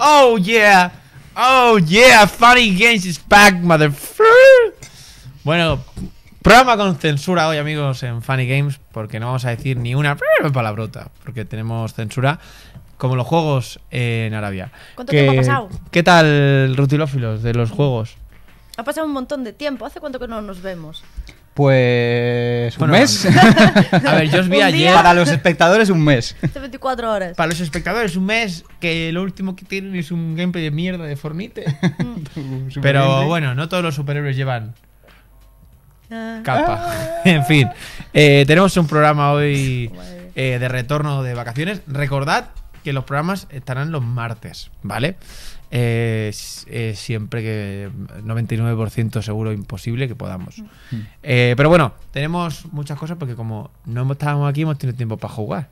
Oh yeah. Oh yeah. Funny Games is back, motherfucker. Bueno, programa con censura hoy, amigos, en Funny Games, porque no vamos a decir ni una palabrota, porque tenemos censura, como los juegos en Arabia. ¿Cuánto tiempo ha pasado? ¿Qué tal, rutilófilos, de los juegos? Ha pasado un montón de tiempo. ¿Hace cuánto que no nos vemos? Pues... ¿un mes? A ver, yo os vi ayer... Para los espectadores, un mes. Hace 24 horas. Para los espectadores, un mes, que lo último que tienen es un gameplay de mierda de Fortnite. Pero bueno, no todos los superhéroes llevan... capa. En fin, tenemos un programa hoy de retorno de vacaciones. Recordad que los programas estarán los martes, ¿vale? Siempre que 99% seguro imposible que podamos. Pero bueno, tenemos muchas cosas porque como no estábamos aquí hemos tenido tiempo para jugar.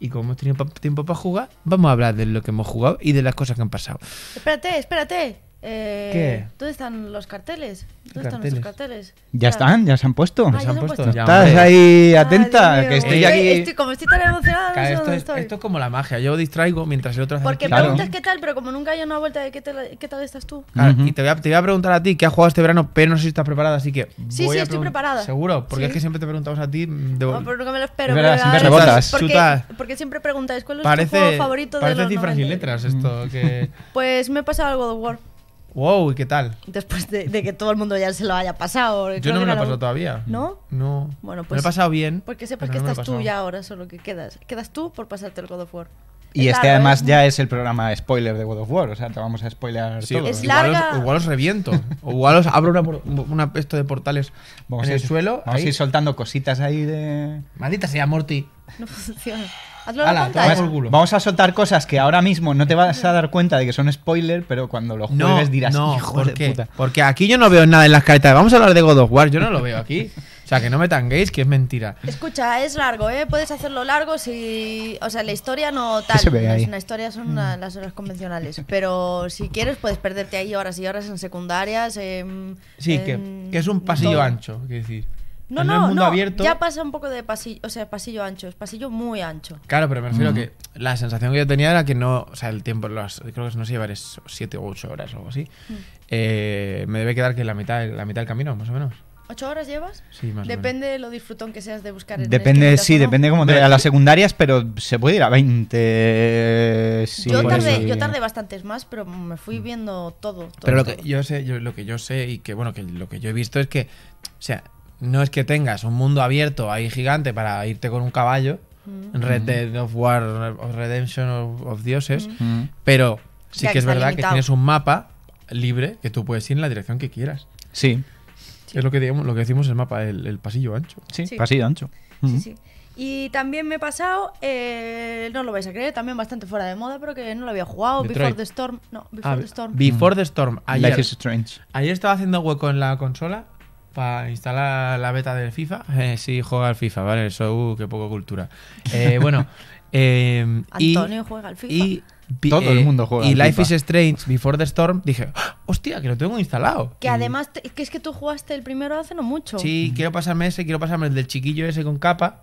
Y como hemos tenido tiempo para jugar, vamos a hablar de lo que hemos jugado y de las cosas que han pasado. Espérate, espérate. ¿Qué? ¿Dónde están los carteles? ¿Dónde están nuestros carteles? Ya están, ya se han puesto. Ah, ¿Ya se han puesto? Estás ahí atenta. Ay, que estoy aquí. Como estoy tan emocionada, claro, esto es como la magia. Yo distraigo mientras el otro hace. Porque preguntas qué tal, pero como nunca hay una vuelta de qué tal estás tú. Claro, y te voy a preguntar a ti qué has jugado este verano, pero no sé si estás preparada, así que. Sí, estoy preparada. Seguro, porque es que siempre te preguntamos a ti. No, pero nunca me lo espero. Siempre rebotas. Porque siempre preguntáis cuál es tu juego favorito de los 90. Parece cifras y letras esto. Pues me he pasado al God of War. Wow, ¿y qué tal? Después de que todo el mundo ya se lo haya pasado. Yo no me lo he pasado todavía. ¿No? No. Bueno, pues me lo he pasado bien. Porque sepas que estás tú ya ahora, solo que quedas. Quedas tú por pasarte el God of War. Y este además ya es el programa spoiler de God of War. O sea, te vamos a spoiler todo. Es larga. Igual os reviento. O igual os abro una esto de portales en el suelo. Vamos a ir soltando cositas ahí de... Maldita sea, Morty. No funciona. Ala, vamos a soltar cosas que ahora mismo no te vas a dar cuenta de que son spoiler, pero cuando lo juegues dirás, hijo de puta. Porque aquí yo no veo nada en las caretas. Vamos a hablar de God of War, yo no lo veo aquí. O sea, que no me tanguéis, que es mentira. Escucha, es largo, ¿eh? Puedes hacerlo largo si... O sea, la historia no tal. La historia son las horas convencionales. Pero si quieres puedes perderte ahí horas y horas en secundarias. Sí, que es un pasillo ancho, quiero decir. No, ya pasa un poco de pasillo, o sea, pasillo ancho, es pasillo muy ancho. Claro, pero me refiero a que la sensación que yo tenía era que no, o sea, el tiempo, creo que no sé, llevaré 7 o 8 horas o algo así. Me debe quedar que la mitad del camino, más o menos. ¿8 horas llevas? Sí, más o menos. Depende de lo disfrutón que seas de buscar en depende cómo te... A las secundarias, pero se puede ir a 20... Sí, yo tardé bastantes más, pero me fui viendo todo. Pero lo que yo sé y que, bueno, que lo que yo he visto es que, o sea... No es que tengas un mundo abierto ahí gigante para irte con un caballo en Red Dead of War of Redemption of Dioses, pero sí que es verdad limitado. Que tienes un mapa libre que tú puedes ir en la dirección que quieras. Sí. Es lo que decimos el mapa, el pasillo ancho. Sí, sí. Pasillo ancho. Sí, sí. Y también me he pasado, no lo vais a creer, también bastante fuera de moda, pero que no lo había jugado. Detroit. Before the Storm. No, Before the Storm. Before the Storm. Ayer, Life is Strange. Ayer estaba haciendo hueco en la consola para instalar la beta del FIFA. Sí, juega al FIFA, ¿vale? Eso, qué poca cultura. Bueno, Antonio juega al FIFA. Todo el mundo juega al FIFA. Y Life is Strange, Before the Storm, dije, hostia, que lo tengo instalado. Que además, que es que tú jugaste el primero hace no mucho. Sí, quiero pasarme el del chiquillo ese con capa.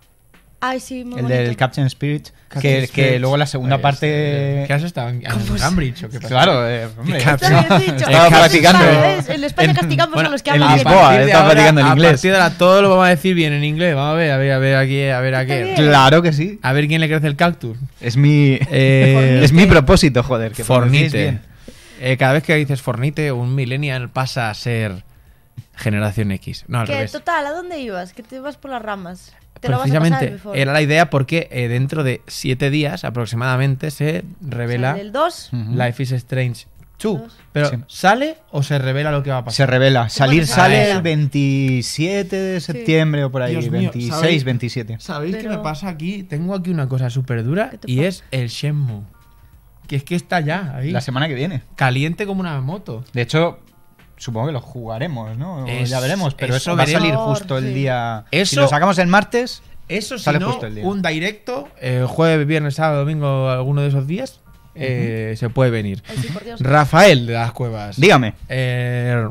Ay, sí, muy bonito. El del Captain Spirit, que luego la segunda parte... ¿Qué has estado? ¿En Cambridge o qué pasa? Claro, hombre. Estaba practicando. En España castigamos a los que hablan bien. En Lisboa, estaba practicando en inglés. A partir de ahora todo lo vamos a decir bien en inglés. Vamos a ver aquí, a ver aquí. Claro que sí. A ver quién le crece el cactus. Es mi propósito, joder. Fortnite. Cada vez que dices Fortnite, un millennial pasa a ser generación X. No, al revés. Total, ¿a dónde ibas? Que te ibas por las ramas. Precisamente era la idea porque dentro de 7 días aproximadamente se revela, o sea, el 2, Life is Strange 2. Pero sí. ¿Sale o se revela lo que va a pasar? Se revela. Sale el 27 de septiembre o por ahí. Dios mío, 26, ¿sabéis? 27. ¿Sabéis qué me pasa aquí? Tengo aquí una cosa súper dura y es el Shenmue. Que es que está ya ahí. La semana que viene. Caliente como una moto. De hecho... Supongo que lo jugaremos, ¿no? Ya veremos, pero eso va a salir justo el día... Eso, si lo sacamos el martes, eso sale justo el día. Un directo, jueves, viernes, sábado, domingo, alguno de esos días, se puede venir. Ay, sí, por Dios. Rafael de las Cuevas. Dígame.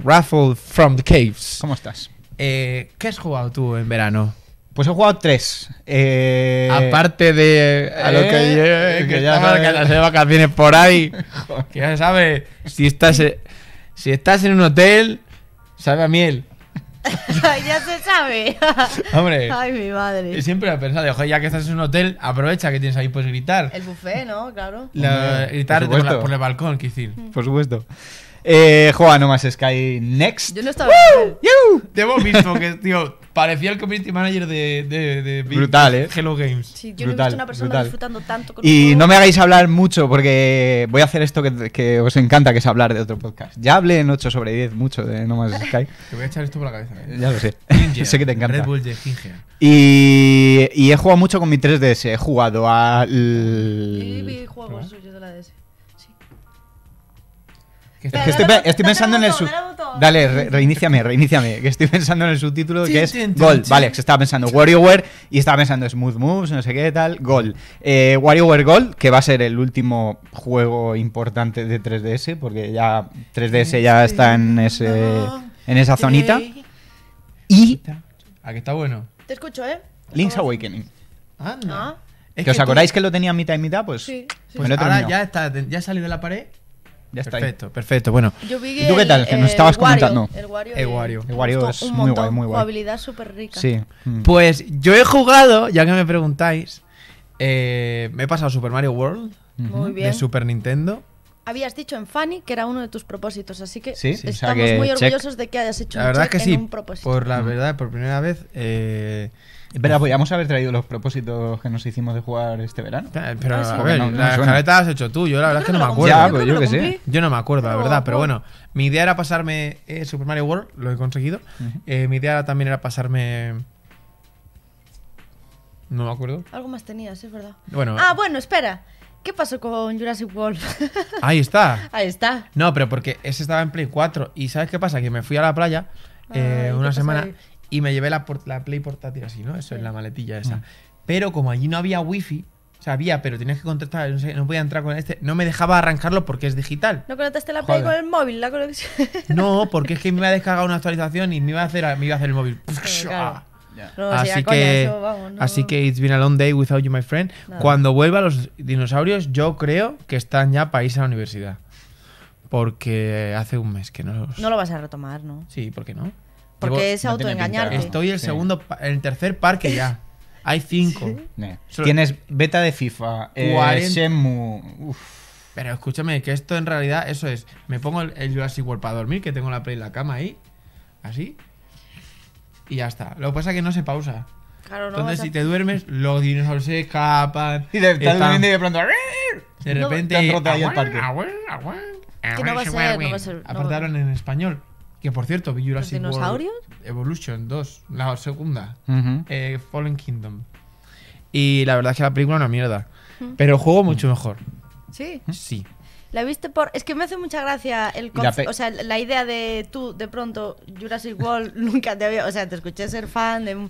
Rafael from the Caves. ¿Cómo estás? ¿Qué has jugado tú en verano? Pues he jugado 3. Aparte de a lo que ya sabes, que las vacaciones por ahí. Que ya sabes, si estás en un hotel, sabe a miel. Ya se sabe. Hombre. Ay, mi madre. Siempre he pensado, ojo, ya que estás en un hotel, aprovecha que tienes ahí, puedes gritar. El buffet, ¿no? Claro. Gritar por el balcón, quiero decir. Por supuesto. Juega nomás Sky Next. Yo no estaba. Te hemos visto que, tío, parecía el community manager de brutal, Hello Games. Sí, yo no he visto una persona disfrutando tanto con Y no me hagáis hablar mucho, porque voy a hacer esto que os encanta, que es hablar de otro podcast. Ya hablé en 8 sobre 10 mucho de nomás Sky. Te voy a echar esto por la cabeza, ¿eh? Ya lo sé. Ginger, sé que te encanta. Red Bull de Ginger. Y he jugado mucho con mi 3DS. He jugado a... Sí, juegos suyos de la DS. Estoy pensando en el subtítulo. Dale, reiníciame. Que estoy pensando en el subtítulo, que es Gol. Vale, se estaba pensando WarioWare y estaba pensando Smooth Moves, no sé qué tal. Gol. WarioWare Gol, que va a ser el último juego importante de 3DS, porque ya 3DS ya está en esa zonita. Y... ¿A qué está bueno? Te escucho, ¿eh? Link's Awakening. Anda. ¿Que os acordáis que lo tenía mitad y mitad? Pues ahora ya salió de la pared. Ya está. Perfecto, ahí. Perfecto. Bueno, yo vi que ¿tú qué tal? Que nos estabas comentando. El Wario es muy guay, muy guay. Jugabilidad súper rica. Sí. Pues yo he jugado, ya que me preguntáis, me he pasado Super Mario World. Muy bien. De Super Nintendo. Habías dicho en Funny que era uno de tus propósitos, así que sí, estamos muy orgullosos de que hayas hecho un propósito. Por la verdad, por primera vez... Espera, podríamos haber traído los propósitos que nos hicimos de jugar este verano. Pero a ver, no, las caletas has hecho tú, yo la verdad es que no me acuerdo. Ya, pues yo que sé. Yo no me acuerdo, la verdad, pero bueno. Mi idea era pasarme Super Mario World, lo he conseguido. Mi idea también era pasarme... No me acuerdo. Algo más tenías, es verdad. Bueno, bueno, espera. ¿Qué pasó con Jurassic World? Ahí está. Ahí está. No, pero porque ese estaba en Play 4. ¿Y sabes qué pasa? Que me fui a la playa una semana... Y me llevé la Play portátil así, ¿no? Eso, en la maletilla esa. Pero como allí no había wifi, o sea, había, pero tenías que contestar, no podía entrar con este. No me dejaba arrancarlo porque es digital. ¿No conectaste la Play con el móvil, la conexión? No, porque es que me iba a descargar una actualización y me iba a hacer el móvil. Sí, claro. No, así que it's been a long day without you, my friend. Nada. Cuando vuelva los dinosaurios, yo creo que están ya para irse a la universidad. Porque hace un mes que no los... No lo vas a retomar, ¿no? Sí, ¿por qué no? Porque es autoengañarte. Estoy el tercer parque ya. Hay 5. Sí. Tienes beta de FIFA, Shenmue. Pero escúchame, que esto en realidad, eso es. Me pongo el Jurassic World para dormir, que tengo la Play en la cama ahí. Así. Y ya está. Lo que pasa es que no se pausa. Claro, no. Entonces, si te duermes, los dinosaurios se escapan. Y te estás durmiendo y de pronto. De repente. Te han roto ahí el parque. Que no va a ser. Apartaron en español. Que por cierto, vi Jurassic World Evolution 2, la segunda, Fallen Kingdom. Y la verdad es que la película es una mierda. Pero juego mucho mejor. ¿Sí? Sí. La viste por... Es que me hace mucha gracia el concepto, o sea, la idea de tú, de pronto, Jurassic World nunca te había... O sea, te escuché ser fan de bueno,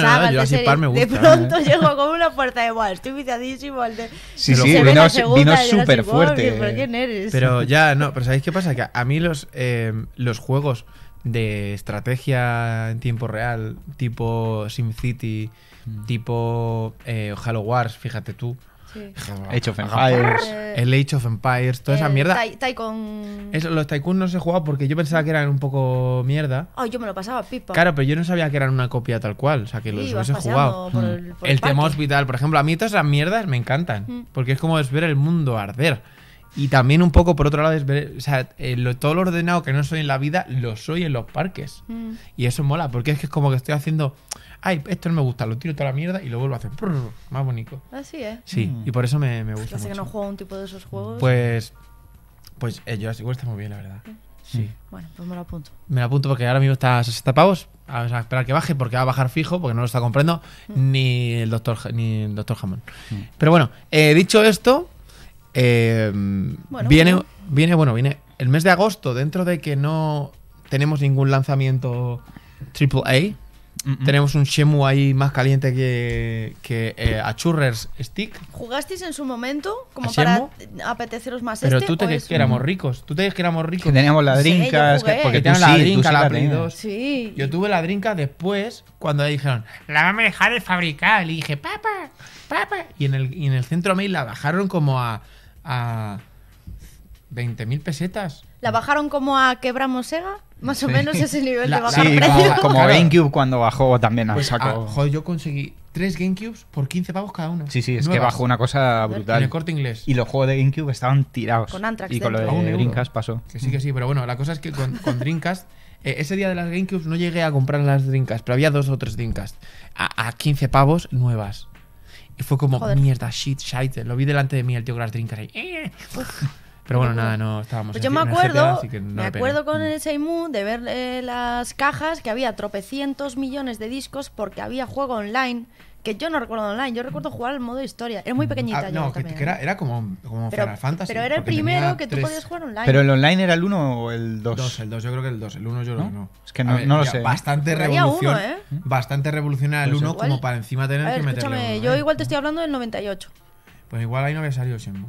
sagas, de series. Me gusta, de pronto llego como una puerta de wow, estoy viciadísimo. Sí, vino súper fuerte. World, ¿pero quién eres? Pero ya, no, pero ¿sabéis qué pasa? Que a mí los juegos de estrategia en tiempo real, tipo SimCity, tipo Halo Wars, fíjate tú, sí. Age of Empires, el Age of Empires, toda esa mierda. Tycoon. Eso, los Tycoon no se jugaba porque yo pensaba que eran un poco mierda. Oh, yo me lo pasaba pipa. Claro, pero yo no sabía que eran una copia tal cual. O sea, que sí, los hubiese jugado. El tema hospital, por ejemplo. A mí todas esas mierdas me encantan. Porque es como es ver el mundo arder. Y también un poco, por otro lado, es ver, o sea, todo lo ordenado que no soy en la vida, lo soy en los parques. Y eso mola, porque es que es como que estoy haciendo... Ay, esto no me gusta, lo tiro toda la mierda y lo vuelvo a hacer. Brr, más bonito. Así es. Sí, y por eso me gusta mucho. Así que no juego un tipo de esos juegos. Pues yo así está muy bien, la verdad. Sí. Bueno, pues me lo apunto. Me lo apunto porque ahora mismo está a 60 pavos. Vamos a esperar que baje porque va a bajar fijo, porque no lo está comprando ni el doctor Hammond. Pero bueno, dicho esto... viene el mes de agosto, dentro de que no tenemos ningún lanzamiento AAA Tenemos un Shenmue ahí más caliente que a Churrers Stick. ¿Jugasteis en su momento? Como para apeteceros más. Pero tú te crees que éramos ricos. Tú te crees que éramos ricos. Que teníamos la Dreamcast. Porque teníamos la Dreamcast, la Play 2. Sí. Yo tuve la Dreamcast después, cuando dijeron, la vamos a dejar de fabricar. Y dije, papá, papá. Y en el centro mail la bajaron como a 20.000 pesetas. ¿La bajaron como a Quebramos Sega? Más o menos ese nivel de bajar precio. Como GameCube cuando bajó también al saco. Joder, yo conseguí 3 GameCubes por 15 pavos cada uno. Sí, sí, es que bajó una cosa brutal. En el Corte Inglés. Y los juegos de GameCube estaban tirados. Con Antrax. Y con lo de Dreamcast pasó. Que sí, pero bueno, la cosa es que con Dreamcast, ese día de las GameCubes no llegué a comprar las Dreamcast, pero había 2 o 3 Dreamcast a 15 pavos nuevas. Y fue como, mierda, shit, shite. Lo vi delante de mí el tío con las Dreamcast ahí. Pero bueno, nada, no estábamos... Pues yo me acuerdo con el Shenmue de ver las cajas, que había tropecientos millones de discos porque había juego online, que yo no recuerdo online, yo recuerdo jugar al modo historia. Era muy pequeñita yo también. Que era como Final Fantasy. Pero era el primero que tú podías jugar online. ¿Pero el online era el 1 o el 2? El 2, yo creo que el 2. El 1 yo no. Es que no lo sé. Bastante revolución. Bastante revolucionaria el 1 como para encima tener que meterle. Yo igual te estoy hablando del 98. Pues igual ahí no había salido Shenmue.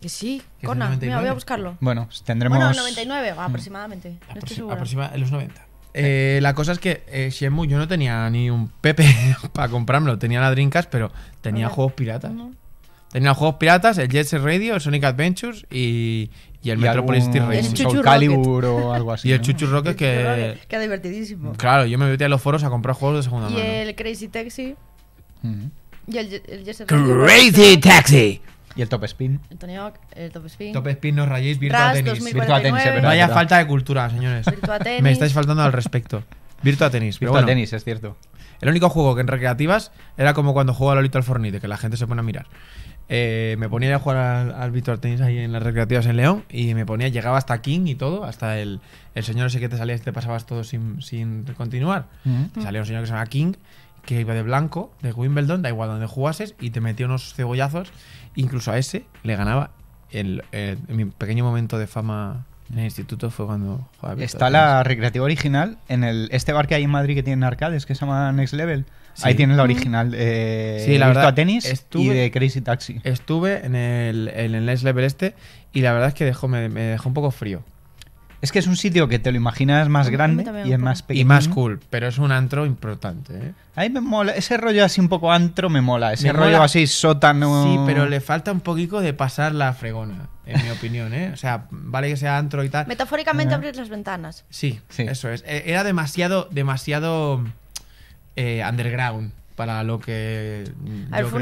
Que sí, Connor, mira, voy a buscarlo. Bueno, tendremos... Bueno, 99 aproximadamente. No estoy segura. Aproximadamente los 90. La cosa es que Shenmue yo no tenía ni un pepe para comprármelo. Tenía la Dreamcast, pero tenía juegos piratas. Tenía juegos piratas, el Jet Set Radio, el Sonic Adventures y el Metropolis Street Racing. El Calibur o algo así. Y el Chuchu Rocket, que divertidísimo. Claro, yo me metí a los foros a comprar juegos de segunda mano. Y el Crazy Taxi. Y el Jet Set Radio. ¡Crazy Taxi! Y el Top Spin. El Top Spin. Top Spin, no rayéis. Virtua Tennis. Virtua Tennis, no haya falta de cultura, señores. Virtua Tennis. Me estáis faltando al respecto. Virtua Tennis. Virtua Tennis, es cierto. El único juego que en recreativas era como cuando jugaba Lolito al Fortnite, que la gente se pone a mirar. Me ponía a jugar al Virtua Tennis ahí en las recreativas en León y me ponía, llegaba hasta King y todo, hasta el señor ese que te salías y te pasabas todo sin continuar. Te salía un señor que se llama King, que iba de blanco, de Wimbledon, da igual donde jugases, y te metía unos cebollazos. Incluso a ese le ganaba. En mi pequeño momento de fama en el instituto fue cuando jugaba. Está la recreativa original en este bar que hay en Madrid que tienen arcades, que se llama Next Level. Sí. Ahí tienen la original de Virtua Tennis y de Crazy Taxi. Estuve en el Next Level y la verdad es que me dejó un poco frío. Es que es un sitio que te lo imaginas más grande y es más pequeño. Y más cool, pero es un antro importante, ¿eh? Ahí me mola. Ese rollo así un poco antro me mola. Ese rollo así sótano. Sí, pero le falta un poquito de pasar la fregona, en mi opinión, ¿eh? O sea, vale que sea antro y tal. Metafóricamente abrir las ventanas. Sí, sí, eso es. Era demasiado underground. Para lo que... A ver, fue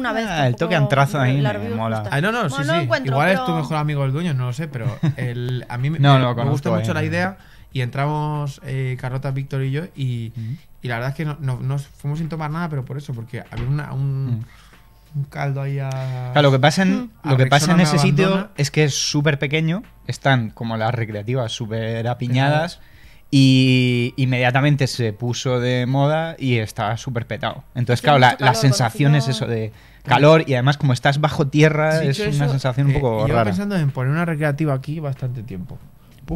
una vez... el toque antrazo ahí me mola. Ah, no, sí, sí. Igual es tu mejor amigo el dueño, no lo sé, pero a mí me gusta mucho la idea y entramos Carlota, Víctor y yo y la verdad es que no fuimos sin tomar nada, pero por eso, porque había un caldo ahí a... Claro, lo que pasa en ese sitio es que es súper pequeño, están como las recreativas súper apiñadas. Y inmediatamente se puso de moda y estaba súper petado. Entonces, claro, la sensación es eso de calor y además como estás bajo tierra es una sensación un poco rara. Yo pensando en poner una recreativa aquí bastante tiempo.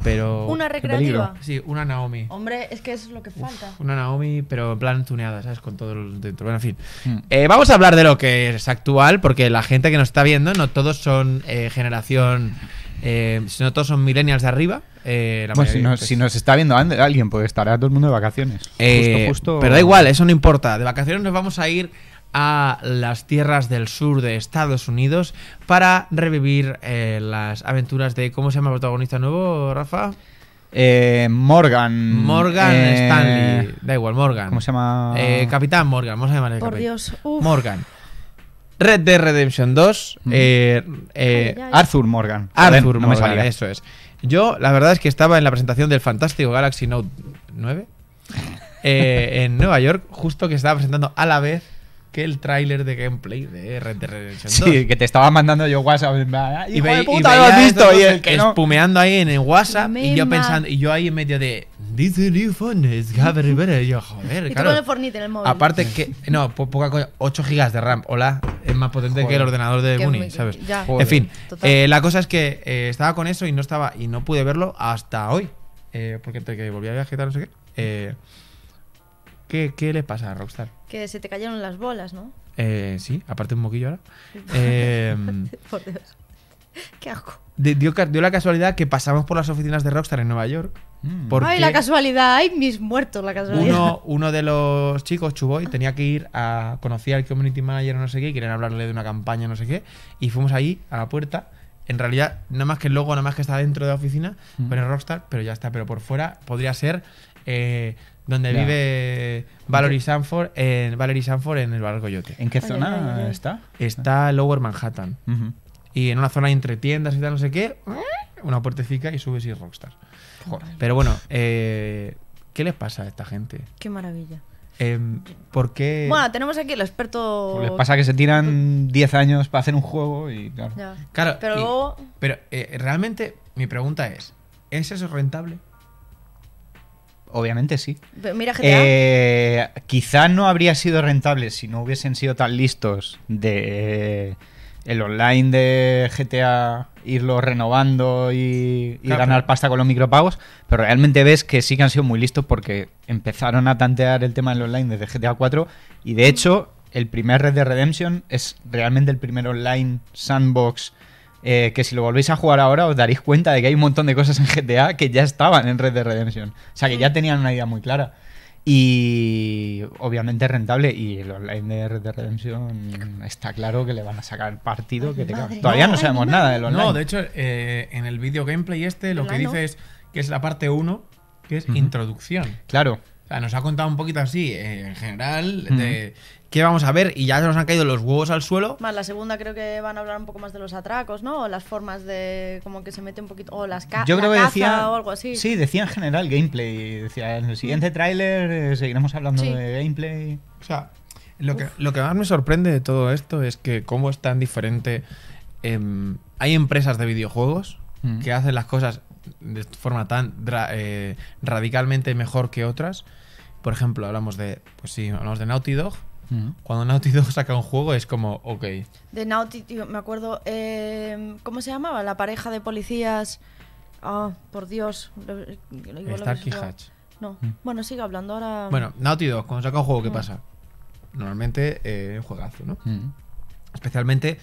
Pero ¿una recreativa? Sí, una Naomi. Hombre, es que eso es lo que falta. Una Naomi, pero en plan tuneada, ¿sabes? Con todo el dentro. Bueno, en fin. Vamos a hablar de lo que es actual, porque la gente que nos está viendo, no todos son generación... si no todos son millennials de arriba, bueno, si nos está viendo alguien, pues estará todo el mundo de vacaciones. Justo. Pero da igual, eso no importa. De vacaciones nos vamos a ir a las tierras del sur de Estados Unidos para revivir las aventuras de... ¿Cómo se llama el protagonista nuevo, Rafa? Morgan Stanley. Da igual, Morgan. ¿Cómo se llama? Capitán Morgan. Vamos a llamarle Por Dios. Uf. Morgan. Red Dead Redemption 2, Arthur Morgan. Arthur Morgan, eso es. Yo, la verdad es que estaba en la presentación del fantástico Galaxy Note 9 en Nueva York, justo que estaba presentando a la vez que el tráiler de gameplay de Red Dead Redemption 2. Sí, que te estaba mandando yo WhatsApp. ¡Hijo de puta, lo has visto! Y el que no. Espumeando ahí en el WhatsApp y yo pensando, y yo ahí en medio de... Dice New Phone, es Gabriel. Y yo, joder, y claro. Tú con el Fortnite en el móvil. Aparte que... No, poca cosa. 8 GB de RAM. Hola, es más potente que el ordenador de Bunny, ¿sabes? En fin, la cosa es que estaba con eso y no pude verlo hasta hoy. Porque entre que volví a viajar y tal, no sé qué. ¿Qué le pasa a Rockstar? Que se te cayeron las bolas, ¿no? Sí, aparte un moquillo ahora. Por Dios. ¿Qué hago? Dio la casualidad que pasamos por las oficinas de Rockstar en Nueva York. Ay, la casualidad, ay, mis muertos, la casualidad. Uno de los chicos, Chuboy, tenía que ir a... Conocía al community manager o no sé qué, querían hablarle de una campaña no sé qué, y fuimos ahí, a la puerta. En realidad, nada más que el logo, nada más que está dentro de la oficina, pone Rockstar, pero ya está. Pero por fuera podría ser donde vive Valerie Sanford en el Bar Coyote. ¿En qué zona está? Está Lower Manhattan. Y en una zona entre tiendas y tal, no sé qué, una puertecica y subes y Rockstar. Joder. Pero bueno, ¿qué les pasa a esta gente? Qué maravilla. Porque... Bueno, tenemos aquí el experto... Les pasa que se tiran 10 años para hacer un juego y claro. Claro, pero luego... Pero realmente mi pregunta ¿es eso rentable? Obviamente sí. Pero mira GTA. Quizá no habría sido rentable si no hubiesen sido tan listos de... el online de GTA, irlo renovando y claro, ganar pasta con los micropagos, pero realmente ves que sí que han sido muy listos porque empezaron a tantear el tema del online desde GTA 4 y de hecho el primer Red Dead Redemption es realmente el primer online sandbox que si lo volvéis a jugar ahora os daréis cuenta de que hay un montón de cosas en GTA que ya estaban en Red Dead Redemption, o sea que ya tenían una idea muy clara. Y obviamente es rentable. Y el online de Red Dead Redemption está claro que le van a sacar partido. Que todavía no sabemos nada del online. No, de hecho, en el video gameplay lo que dice es que es la parte 1, que es introducción. Claro. O sea, nos ha contado un poquito así, en general, de qué vamos a ver. Y ya se nos han caído los huevos al suelo. Más la segunda creo que van a hablar un poco más de los atracos, ¿no? O las formas de... Como que se mete un poquito... O las casas o algo así. Sí, decía en general gameplay. Decía, en el siguiente tráiler seguiremos hablando de gameplay. O sea, lo que más me sorprende de todo esto es que cómo es tan diferente... hay empresas de videojuegos que hacen las cosas de forma tan radicalmente mejor que otras. Por ejemplo, hablamos de... Pues sí, hablamos de Naughty Dog. Cuando Naughty Dog saca un juego es como, ok. De Naughty, tío, me acuerdo. ¿Cómo se llamaba? La pareja de policías. Oh, por Dios. Starkey Hatch. No. Bueno, sigue hablando ahora. Bueno, Naughty Dog, cuando saca un juego, ¿qué pasa? Normalmente, juegazo, ¿no? Especialmente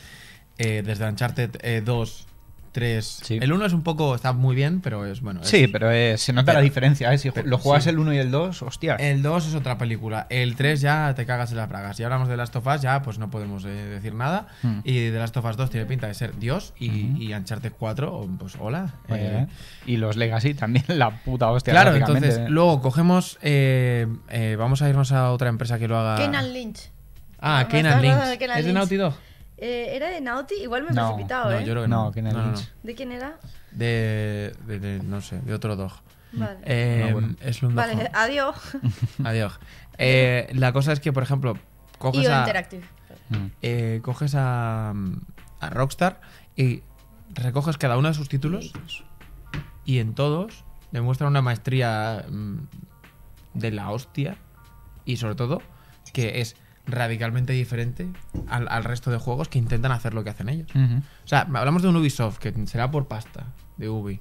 desde Uncharted 2. 3. Sí. El 1 es un poco... Está muy bien, pero es... bueno. Sí, pero se nota la diferencia. Si lo juegas el 1 y el 2, hostia. El 2 es otra película. El 3 ya te cagas en las bragas. Si hablamos de Last of Us, ya pues no podemos decir nada. Y de Last of Us 2 tiene pinta de ser Dios. Y Uncharted 4, pues hola. Y los Legacy también, la puta hostia. Claro, entonces luego cogemos... vamos a irnos a otra empresa que lo haga... Kenan Lynch. Ah, Kenan Lynch. ¿Es de Naughty Dog? ¿Era de Naughty? Igual me he precipitado, ¿eh? Yo creo que no. No. ¿De quién era? De no sé, de otro dog. Vale. Es un dog. Vale, adiós. Adiós. La cosa es que, por ejemplo, coges a... Interactive. Coges a Rockstar y recoges cada uno de sus títulos y en todos demuestran una maestría de la hostia y sobre todo que es... radicalmente diferente al resto de juegos que intentan hacer lo que hacen ellos. O sea, hablamos de un Ubisoft que será por pasta de Ubi,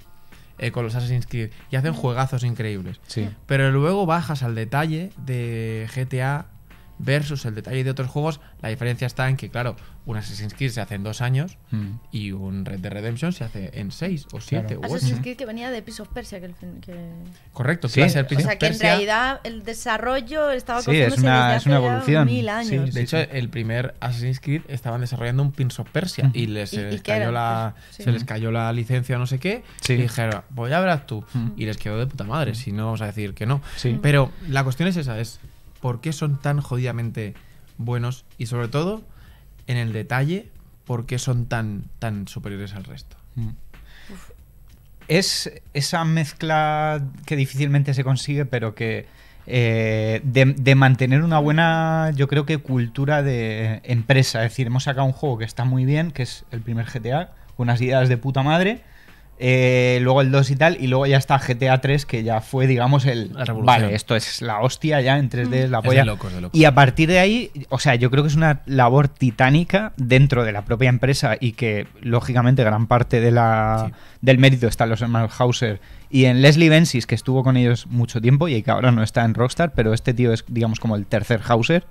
con los Assassin's Creed, y hacen juegazos increíbles. Pero luego bajas al detalle de GTA versus el detalle de otros juegos. La diferencia está en que, claro, un Assassin's Creed se hace en 2 años y un Red Dead Redemption se hace en 6 o 7 o 8. Assassin's Creed que venía de Prince of Persia. Correcto, sí. O sea, que en realidad el desarrollo estaba construyéndose desde hace evolución. 1000 años. Sí, de hecho, el primer Assassin's Creed estaban desarrollando un Prince of Persia y se les cayó la licencia o no sé qué y dijeron, pues ya verás tú. Y les quedó de puta madre, si no vamos a decir que no. Pero la cuestión es esa, es... ¿Por qué son tan jodidamente buenos? Y sobre todo, en el detalle, ¿por qué son tan superiores al resto? Es esa mezcla que difícilmente se consigue, pero que de mantener una buena, yo creo que cultura de empresa. Es decir, hemos sacado un juego que está muy bien, que es el primer GTA, con unas ideas de puta madre, luego el 2 y tal, y luego ya está GTA 3, que ya fue, digamos, el... Vale, esto es la hostia ya, en 3D es la polla. Es de locos, de locos. Y a partir de ahí, o sea, yo creo que es una labor titánica dentro de la propia empresa y que, lógicamente, gran parte de la, del mérito están los hermanos Hauser y en Leslie Benzies, que estuvo con ellos mucho tiempo y que ahora no está en Rockstar, pero este tío es, digamos, como el tercer Hauser.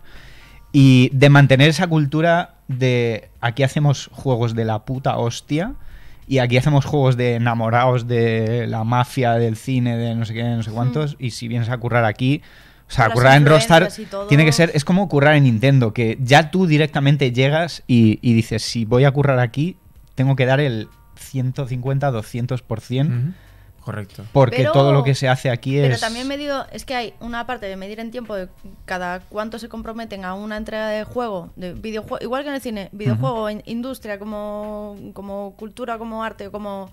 Y de mantener esa cultura de aquí hacemos juegos de la puta hostia. Y aquí hacemos juegos de enamorados de la mafia, del cine, de no sé qué, no sé cuántos. Y si vienes a currar aquí, o sea, currar en Rockstar tiene que ser... Es como currar en Nintendo, que ya tú directamente llegas y dices, si voy a currar aquí, tengo que dar el 150, 200%. Correcto. Porque pero, todo lo que se hace aquí es... Pero también medido, es que hay una parte de medir en tiempo de cada cuánto se comprometen a una entrega de juego, de videojuego, igual que en el cine, videojuego, industria, como cultura, como arte, o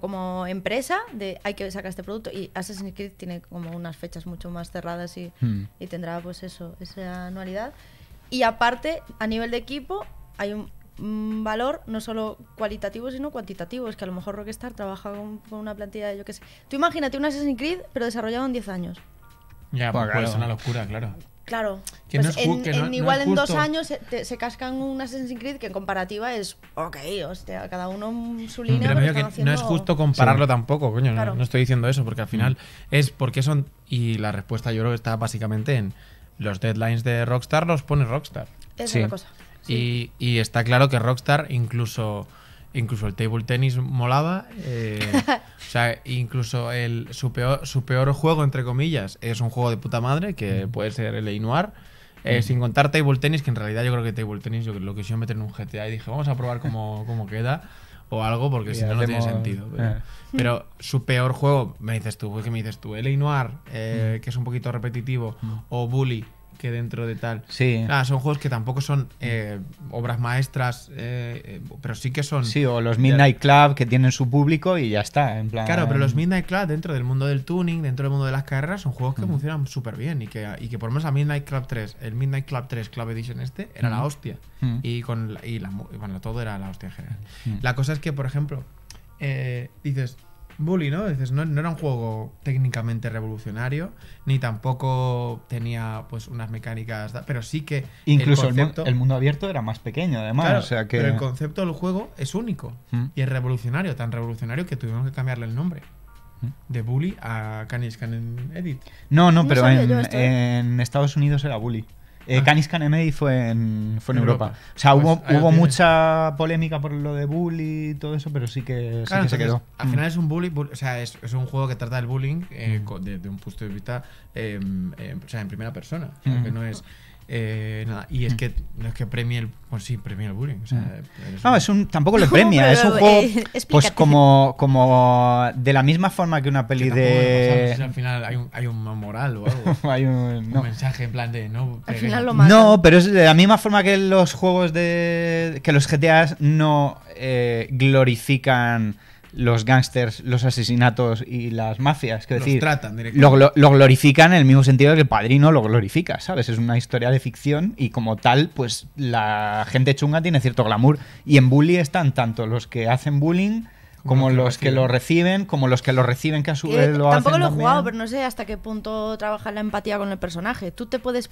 como empresa, de hay que sacar este producto. Y Assassin's Creed tiene como unas fechas mucho más cerradas y tendrá pues eso, esa anualidad. Y aparte, a nivel de equipo, hay un valor no solo cualitativo sino cuantitativo, es que a lo mejor Rockstar trabaja con una plantilla de, yo qué sé, tú imagínate un Assassin's Creed pero desarrollado en 10 años ya, pues claro. Es una locura, claro que pues no es, que no, igual no en 2 años se cascan un Assassin's Creed que en comparativa es ok, hostia, cada uno su línea, pero que haciendo... no es justo compararlo tampoco, coño, claro. no estoy diciendo eso porque al final es porque son, y la respuesta yo creo que está básicamente en los deadlines de Rockstar, los pone Rockstar, esa es la cosa. Y está claro que Rockstar, incluso el table tennis molaba, o sea, incluso su peor juego, entre comillas, es un juego de puta madre, que puede ser el L.A. Noire, sin contar table tennis, que en realidad yo creo que table tennis, yo lo quisiera meter en un GTA y dije, vamos a probar cómo queda o algo, porque si no, no tiene sentido. Pero su peor juego, me dices tú, L.A. Noire, que es un poquito repetitivo, o Bully, que dentro de tal... son juegos que tampoco son obras maestras, pero sí que son... Sí, o los Midnight Club, que tienen su público y ya está, en plan... Claro, pero los Midnight Club, dentro del mundo del tuning, dentro del mundo de las carreras, son juegos que funcionan súper bien y que por lo menos a Midnight Club 3, el Midnight Club 3 Club Edition era la hostia. Y bueno, todo era la hostia en general. La cosa es que, por ejemplo, dices... Bully, ¿no? Dices, no era un juego técnicamente revolucionario, ni tampoco tenía pues unas mecánicas, pero sí que... Incluso el mundo abierto era más pequeño, además. Claro, o sea que... Pero el concepto del juego es único y es revolucionario, tan revolucionario que tuvimos que cambiarle el nombre. De Bully a Canis Canem Edit. No, pero en Estados Unidos era Bully. Canis Canem Edit fue en Europa. O sea, pues hubo mucha polémica por lo de bully y todo eso, pero sí que se quedó. Al final es un bully, o sea, es un juego que trata del bullying desde un punto de vista, o sea, en primera persona. O sea, que no es... nada. Y es que no es que premie el... Pues sí, premia el bullying. O sea, tampoco lo premia. Es un juego pues como de la misma forma que una peli de... Al final hay un moral o algo. Un mensaje en plan de... No, al final lo matan. No, pero es de la misma forma que los juegos de... Que los GTAs no glorifican... los gángsters, los asesinatos y las mafias, quiero decir, tratan lo glorifican en el mismo sentido que El Padrino lo glorifica, ¿sabes? Es una historia de ficción y como tal, pues la gente chunga tiene cierto glamour y en Bully están tanto los que hacen bullying como los que lo reciben, como los que lo reciben que a su vez lo hacen. Tampoco lo he jugado, pero no sé hasta qué punto trabaja la empatía con el personaje. Tú te puedes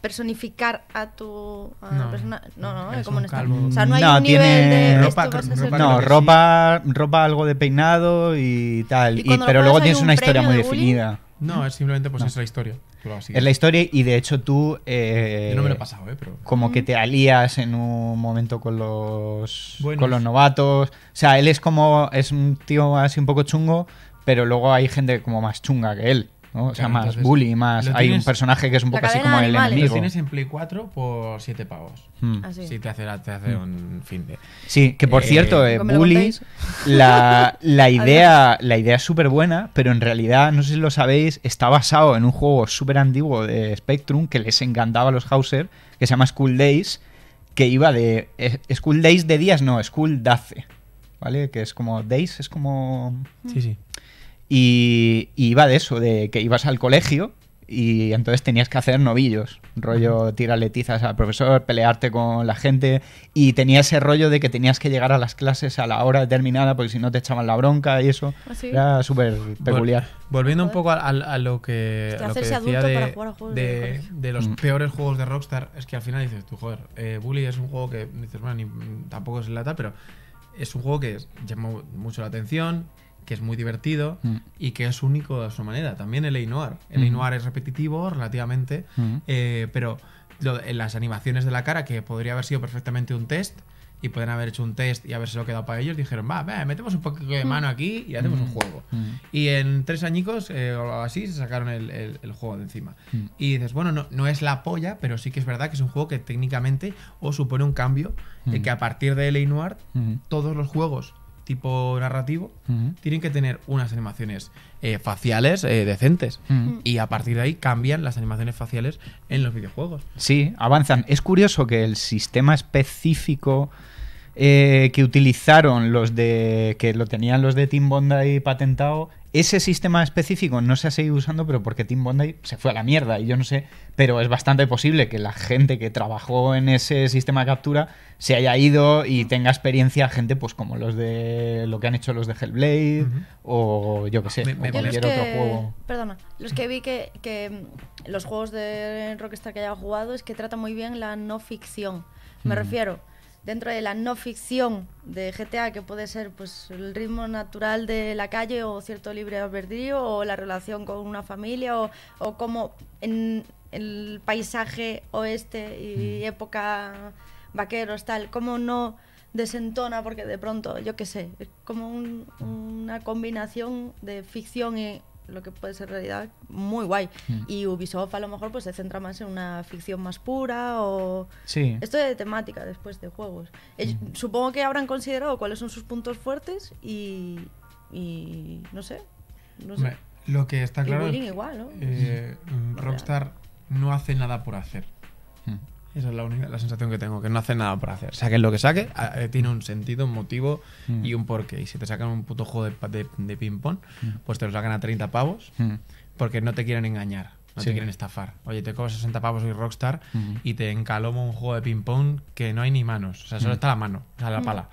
personificar a tu persona. No, como no está. O sea, no hay un nivel de ropa, algo de peinado y tal. Pero luego tienes una historia muy definida. No, es simplemente pues es la historia. Es la historia y de hecho tú... Yo no me lo he pasado, pero... Como que te alías en un momento con los novatos. O sea, él es un tío así un poco chungo, pero luego hay gente como más chunga que él. ¿No? O sea, claro, más entonces, bully, más... Hay un personaje que es un poco así como el enemigo. Lo tienes en Play 4 por 7 pavos. Sí, te hace un fin de... Sí, que por cierto, Bully, la idea es súper buena, pero en realidad, no sé si lo sabéis, está basado en un juego súper antiguo de Spectrum que les encantaba a los Hauser, que se llama School Days, que iba de... School Days de días, no, School Daze, ¿vale? Que es como... Days es como... Sí, sí. Y iba de eso, de que ibas al colegio y entonces tenías que hacer novillos, rollo tírale tizas al profesor, pelearte con la gente, y tenía ese rollo de que tenías que llegar a las clases a la hora determinada porque si no te echaban la bronca y eso. ¿Ah, sí? Era súper peculiar. Volviendo un poco a lo que, a lo que decía de los peores juegos de Rockstar, es que al final dices tú, joder, Bully es un juego que dices, bueno, tampoco es la tal, pero es un juego que llamó mucho la atención, que es muy divertido y que es único de su manera. También el L.A. Noire. El L.A. Noire es repetitivo relativamente, pero en las animaciones de la cara, que podría haber sido perfectamente un test, y pueden haber hecho un test y haberse lo quedado para ellos, dijeron, va, metemos un poco de mano aquí y hacemos un juego. Y en 3 añicos o así se sacaron el juego de encima. Y dices, bueno, no es la polla, pero sí que es verdad que es un juego que técnicamente os supone un cambio, de que a partir de L.A. Noire todos los juegos tipo narrativo tienen que tener unas animaciones faciales decentes, y a partir de ahí cambian las animaciones faciales en los videojuegos. Sí, avanzan. Es curioso que el sistema específico que utilizaron los de, que lo tenían los de Team Bondi patentado, ese sistema específico no se ha seguido usando, pero porque Team Bondi se fue a la mierda y yo no sé, pero es bastante posible que la gente que trabajó en ese sistema de captura se haya ido y tenga experiencia gente pues como los de lo que han hecho los de Hellblade o yo que sé, o cualquier otro juego. Perdona, los que vi que los juegos de Rockstar que haya jugado es que tratan muy bien la no ficción. Me refiero, dentro de la no ficción de GTA, que puede ser pues el ritmo natural de la calle o cierto libre albedrío o la relación con una familia o como en el paisaje oeste y época vaqueros tal, como no desentona porque de pronto, yo qué sé, es como una combinación de ficción y lo que puede ser realidad muy guay. Y Ubisoft a lo mejor pues se centra más en una ficción más pura o... Sí. Esto de temática después de juegos. Supongo que habrán considerado cuáles son sus puntos fuertes y no sé. No sé. Lo que está claro es que igual, ¿no? Rockstar no hace nada por hacer. Esa es la sensación que tengo, que no hace nada por hacer. Saquen lo que saque, tiene un sentido, un motivo y un porqué. Y si te sacan un puto juego de ping-pong, pues te lo sacan a 30 pavos porque no te quieren engañar, no te quieren estafar. Oye, te cobro 60 pavos y Rockstar y te encalomo un juego de ping-pong que no hay ni manos. O sea, solo está la mano, o sea, la pala.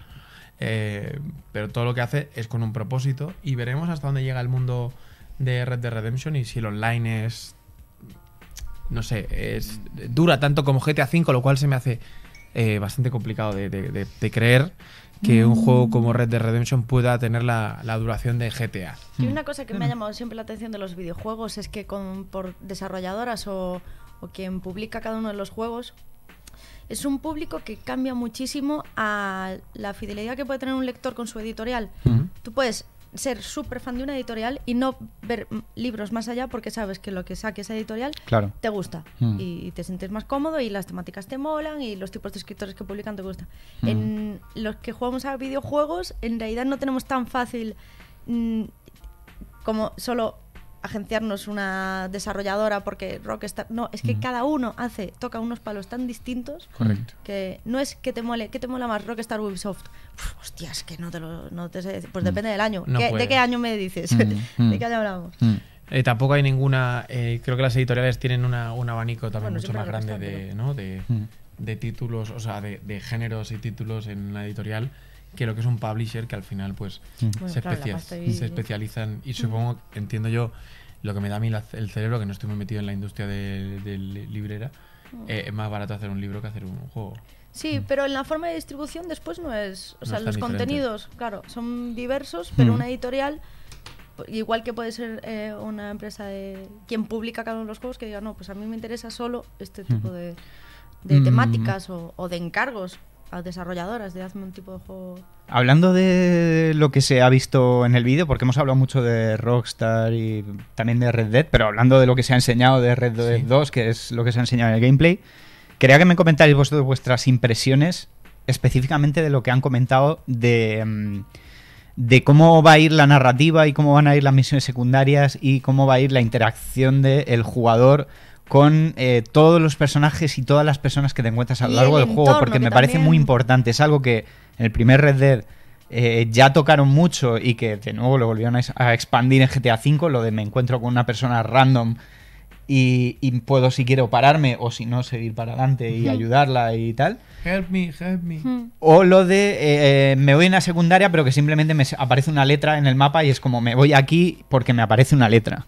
Pero todo lo que hace es con un propósito y veremos hasta dónde llega el mundo de Red Dead Redemption y si el online es... No sé, dura tanto como GTA V, lo cual se me hace bastante complicado de creer que un juego como Red Dead Redemption pueda tener la duración de GTA. Y una cosa que me ha llamado siempre la atención de los videojuegos es que por desarrolladoras o quien publica cada uno de los juegos, es un público que cambia muchísimo a la fidelidad que puede tener un lector con su editorial. Tú puedes ser súper fan de una editorial y no ver libros más allá porque sabes que lo que saque esa editorial te gusta y te sientes más cómodo y las temáticas te molan y los tipos de escritores que publican te gustan. En los que jugamos a videojuegos en realidad no tenemos tan fácil como solo agenciarnos una desarrolladora porque Rockstar... No, es que cada uno toca unos palos tan distintos. Correcto. Que no es que te mole... ¿Qué te mola más, Rockstar o Ubisoft? Uf, hostia, es que no te sé decir. Pues depende del año. No ¿De qué año me dices? ¿De qué año hablamos? Tampoco hay ninguna... creo que las editoriales tienen un abanico también mucho más grande de, ¿no? De títulos, o sea, de géneros y títulos en la editorial que lo que es un publisher que al final pues se especializan y supongo, entiendo yo, lo que me da a mí el cerebro, que no estoy muy metido en la industria de librera, es más barato hacer un libro que hacer un juego. Sí, pero en la forma de distribución después no es... O sea, los contenidos, claro, son diversos, pero una editorial... Igual que puede ser una empresa de quien publica cada uno de los juegos que diga, no, pues a mí me interesa solo este tipo de temáticas o de encargos a desarrolladoras de hazme un tipo de juego. Hablando de lo que se ha visto en el vídeo, porque hemos hablado mucho de Rockstar y también de Red Dead, pero hablando de lo que se ha enseñado de Red Dead 2, que es lo que se ha enseñado en el gameplay, quería que me comentarais vosotros vuestras impresiones específicamente de lo que han comentado de cómo va a ir la narrativa y cómo van a ir las misiones secundarias y cómo va a ir la interacción del jugador con todos los personajes y todas las personas que te encuentras a lo largo del juego, porque me parece muy importante. Es algo que en el primer Red Dead ya tocaron mucho y que de nuevo lo volvieron a expandir en GTA V, lo de me encuentro con una persona random y puedo, si quiero, pararme o si no, seguir para adelante y ayudarla y tal. Help me, help me. O lo de me voy a una secundaria pero que simplemente me aparece una letra en el mapa y es como me voy aquí porque me aparece una letra.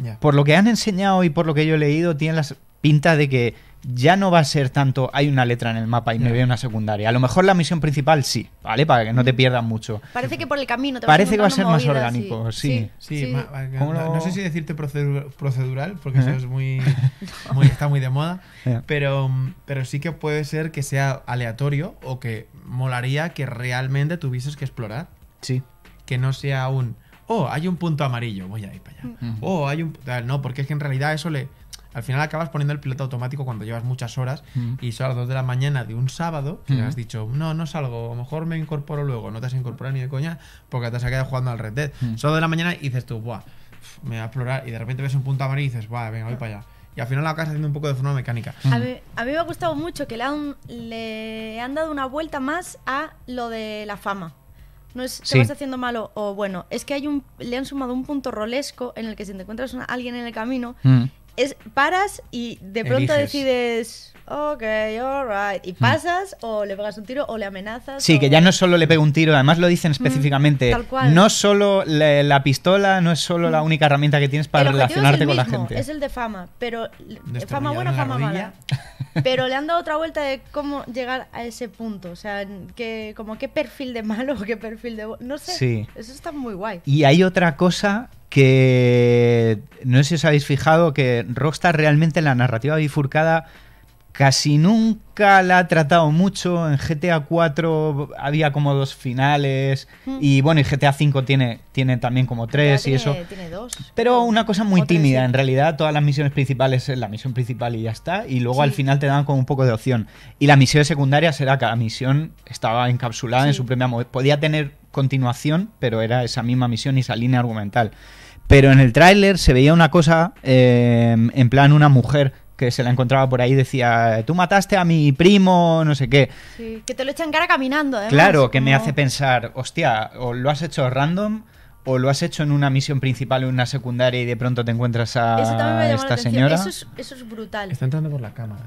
Yeah. Por lo que han enseñado y por lo que yo he leído, tienen las pintas de que ya no va a ser tanto hay una letra en el mapa y me voy a una secundaria. A lo mejor la misión principal sí, ¿vale? Para que no te pierdas mucho. Parece que por el camino te parece que va a ser más orgánico, sí. Sí. No sé si decirte procedural, porque eso es muy está muy de moda, pero sí que puede ser que sea aleatorio o que molaría que realmente tuvieses que explorar. Sí. Que no sea un, oh, hay un punto amarillo, voy a ir para allá. Oh, hay un... No, porque es que en realidad eso le... Al final acabas poniendo el piloto automático cuando llevas muchas horas y son las 2 de la mañana de un sábado que has dicho, no, no salgo, a lo mejor me incorporo luego. No te has incorporado ni de coña porque te has quedado jugando al Red Dead. Son 2 de la mañana y dices tú, buah, me voy a explorar, y de repente ves un punto amarillo y dices, buah, venga, voy para allá. Y al final la acabas haciendo un poco de forma mecánica. A mí me ha gustado mucho que le han dado una vuelta más a lo de la fama. No es, te vas haciendo malo o bueno, es que hay le han sumado un punto rolesco en el que si te encuentras a alguien en el camino... paras y de pronto decides, ok, alright, y pasas o le pegas un tiro o le amenazas. Sí, que ya no solo le pego un tiro, además lo dicen específicamente. Tal cual. No solo la pistola, no es solo la única herramienta que tienes para relacionarte con la gente. Es el de fama, pero fama buena, fama mala. Pero le han dado otra vuelta de cómo llegar a ese punto. O sea, que, como qué perfil de malo, qué perfil de... No sé, eso está muy guay. Y hay otra cosa... que no sé si os habéis fijado que Rockstar realmente en la narrativa bifurcada casi nunca la ha tratado mucho. En GTA 4 había como 2 finales y bueno, y GTA 5 tiene también como 3 y eso. Tiene 2. Pero una cosa muy tímida, en realidad todas las misiones principales es la misión principal y ya está, y luego al final te dan como un poco de opción. Y la misión secundaria era que la misión estaba encapsulada en su propia movida. Podía tener continuación, pero era esa misma misión y esa línea argumental. Pero en el tráiler se veía una cosa, en plan una mujer que se la encontraba por ahí, decía, tú mataste a mi primo, no sé qué. Sí, que te lo echa en cara caminando, ¿eh? Claro, que me hace pensar, hostia, o lo has hecho random, o lo has hecho en una misión principal o en una secundaria y de pronto te encuentras a esta señora. Eso es brutal. Está entrando por la cámara.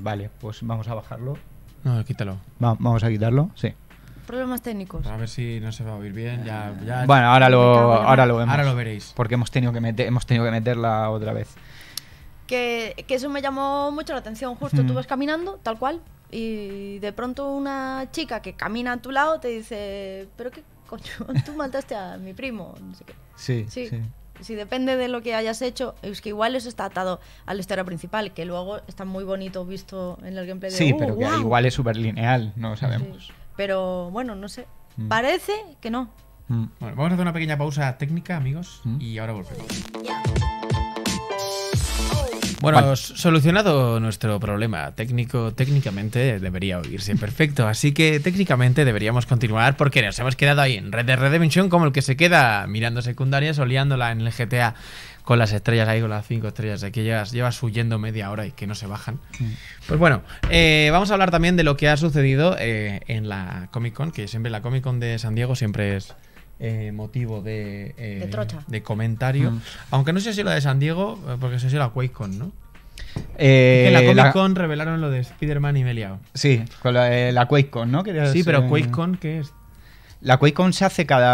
Vale, pues vamos a bajarlo. No, quítalo. Vamos a quitarlo, sí. Problemas técnicos. A ver si no se va a oír bien. Ya, bueno, ahora lo vemos. Ahora lo veréis. Porque hemos tenido que meterla otra vez. Que eso me llamó mucho la atención. Justo tú vas caminando, tal cual, y de pronto una chica que camina a tu lado te dice, pero qué coño, tú mataste a mi primo. No sé qué. Sí. Si depende de lo que hayas hecho, es que igual eso está atado a la historia principal, que luego está muy bonito visto en el gameplay de... Sí, pero que igual es súper lineal, no sabemos. Sí. Pero bueno, no sé. Parece que no. Bueno, vamos a hacer una pequeña pausa técnica, amigos, y ahora volvemos. Bueno, solucionado nuestro problema técnico, técnicamente debería oírse perfecto, así que técnicamente deberíamos continuar porque nos hemos quedado ahí en Red Dead Redemption como el que se queda mirando secundarias, oliándola en el GTA con las estrellas ahí, con las 5 estrellas, de que llevas huyendo media hora y que no se bajan. Pues bueno, vamos a hablar también de lo que ha sucedido en la Comic Con, que siempre la Comic Con de San Diego siempre es... motivo de comentario, aunque no sé si la de San Diego, porque sé si la QuakeCon, ¿no? Que en la Comic Con revelaron lo de Spider-Man y me he liado. Sí, con la QuakeCon, ¿no? Sí, pero QuakeCon, ¿qué es? La QuakeCon se hace cada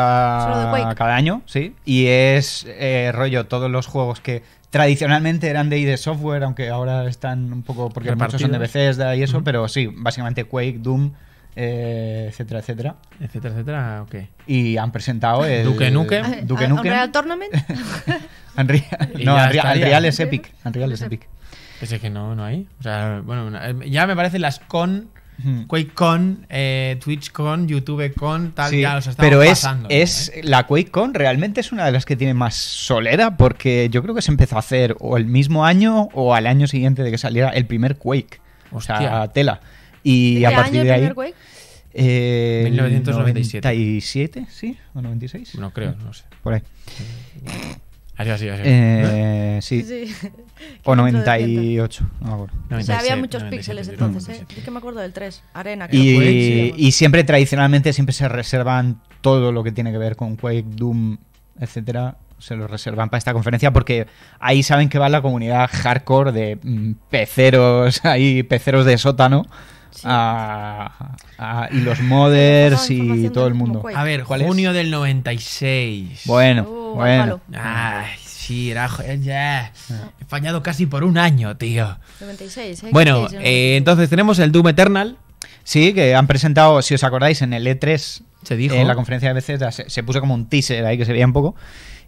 año, sí, y es rollo todos los juegos que tradicionalmente eran de ID Software, aunque ahora están un poco, porque muchos son de Bethesda y eso, pero sí, básicamente Quake, Doom, etcétera, etcétera. Etcétera, etcétera, ok. Y han presentado el... Duke Nukem. ¿Unreal Tournament? Unreal es Epic. Unreal es Epic. Pues es que no hay. O sea, bueno, ya me parecen las con... QuakeCon, TwitchCon, YouTubeCon, tal, ya los estamos pasando. Pero la QuakeCon realmente es una de las que tiene más solera, porque yo creo que se empezó a hacer o el mismo año o al año siguiente de que saliera el primer Quake. Hostia. O sea, tela. Y a partir de ahí, ¿el primer Quake? 1997. ¿97? ¿Sí? ¿O 96? No creo, no sé. Por ahí. Así. Sí. O 98. No, o sea, había muchos píxeles entonces, Es que me acuerdo del 3, Arena. Y siempre, tradicionalmente, siempre se reservan todo lo que tiene que ver con Quake, Doom, etcétera. se los reservan para esta conferencia porque ahí saben que va la comunidad hardcore de peceros, ahí peceros de sótano. Sí. Y los modders y todo el mundo. A ver, junio del 96. Bueno, bueno. Ay, sí, era... Ya. He fallado casi por un año, tío. 96, ¿eh? Bueno, entonces tenemos el Doom Eternal. Sí, que han presentado, si os acordáis, en el E3. Se dijo. En la conferencia de Bethesda se puso como un teaser ahí que se veía un poco.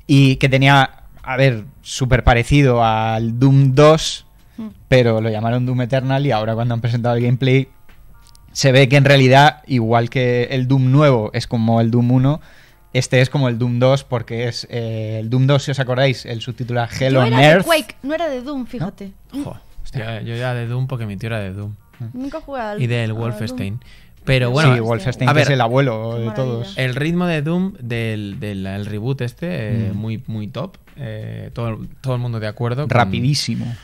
Y que tenía, a ver, súper parecido al Doom 2. Pero lo llamaron Doom Eternal y ahora cuando han presentado el gameplay se ve que en realidad, igual que el Doom nuevo es como el Doom 1, este es como el Doom 2 porque es el Doom 2, si os acordáis, el subtítulo Hell on Earth. Quake, no era de Doom, fíjate. ¿No? Jo, yo ya de Doom porque mi tío era de Doom. Nunca jugué al Doom. Y del Wolfenstein. Pero bueno, sí, Wolfenstein es el abuelo de todos. El ritmo de Doom, del reboot este, muy top. Todo el mundo de acuerdo. Rapidísimo.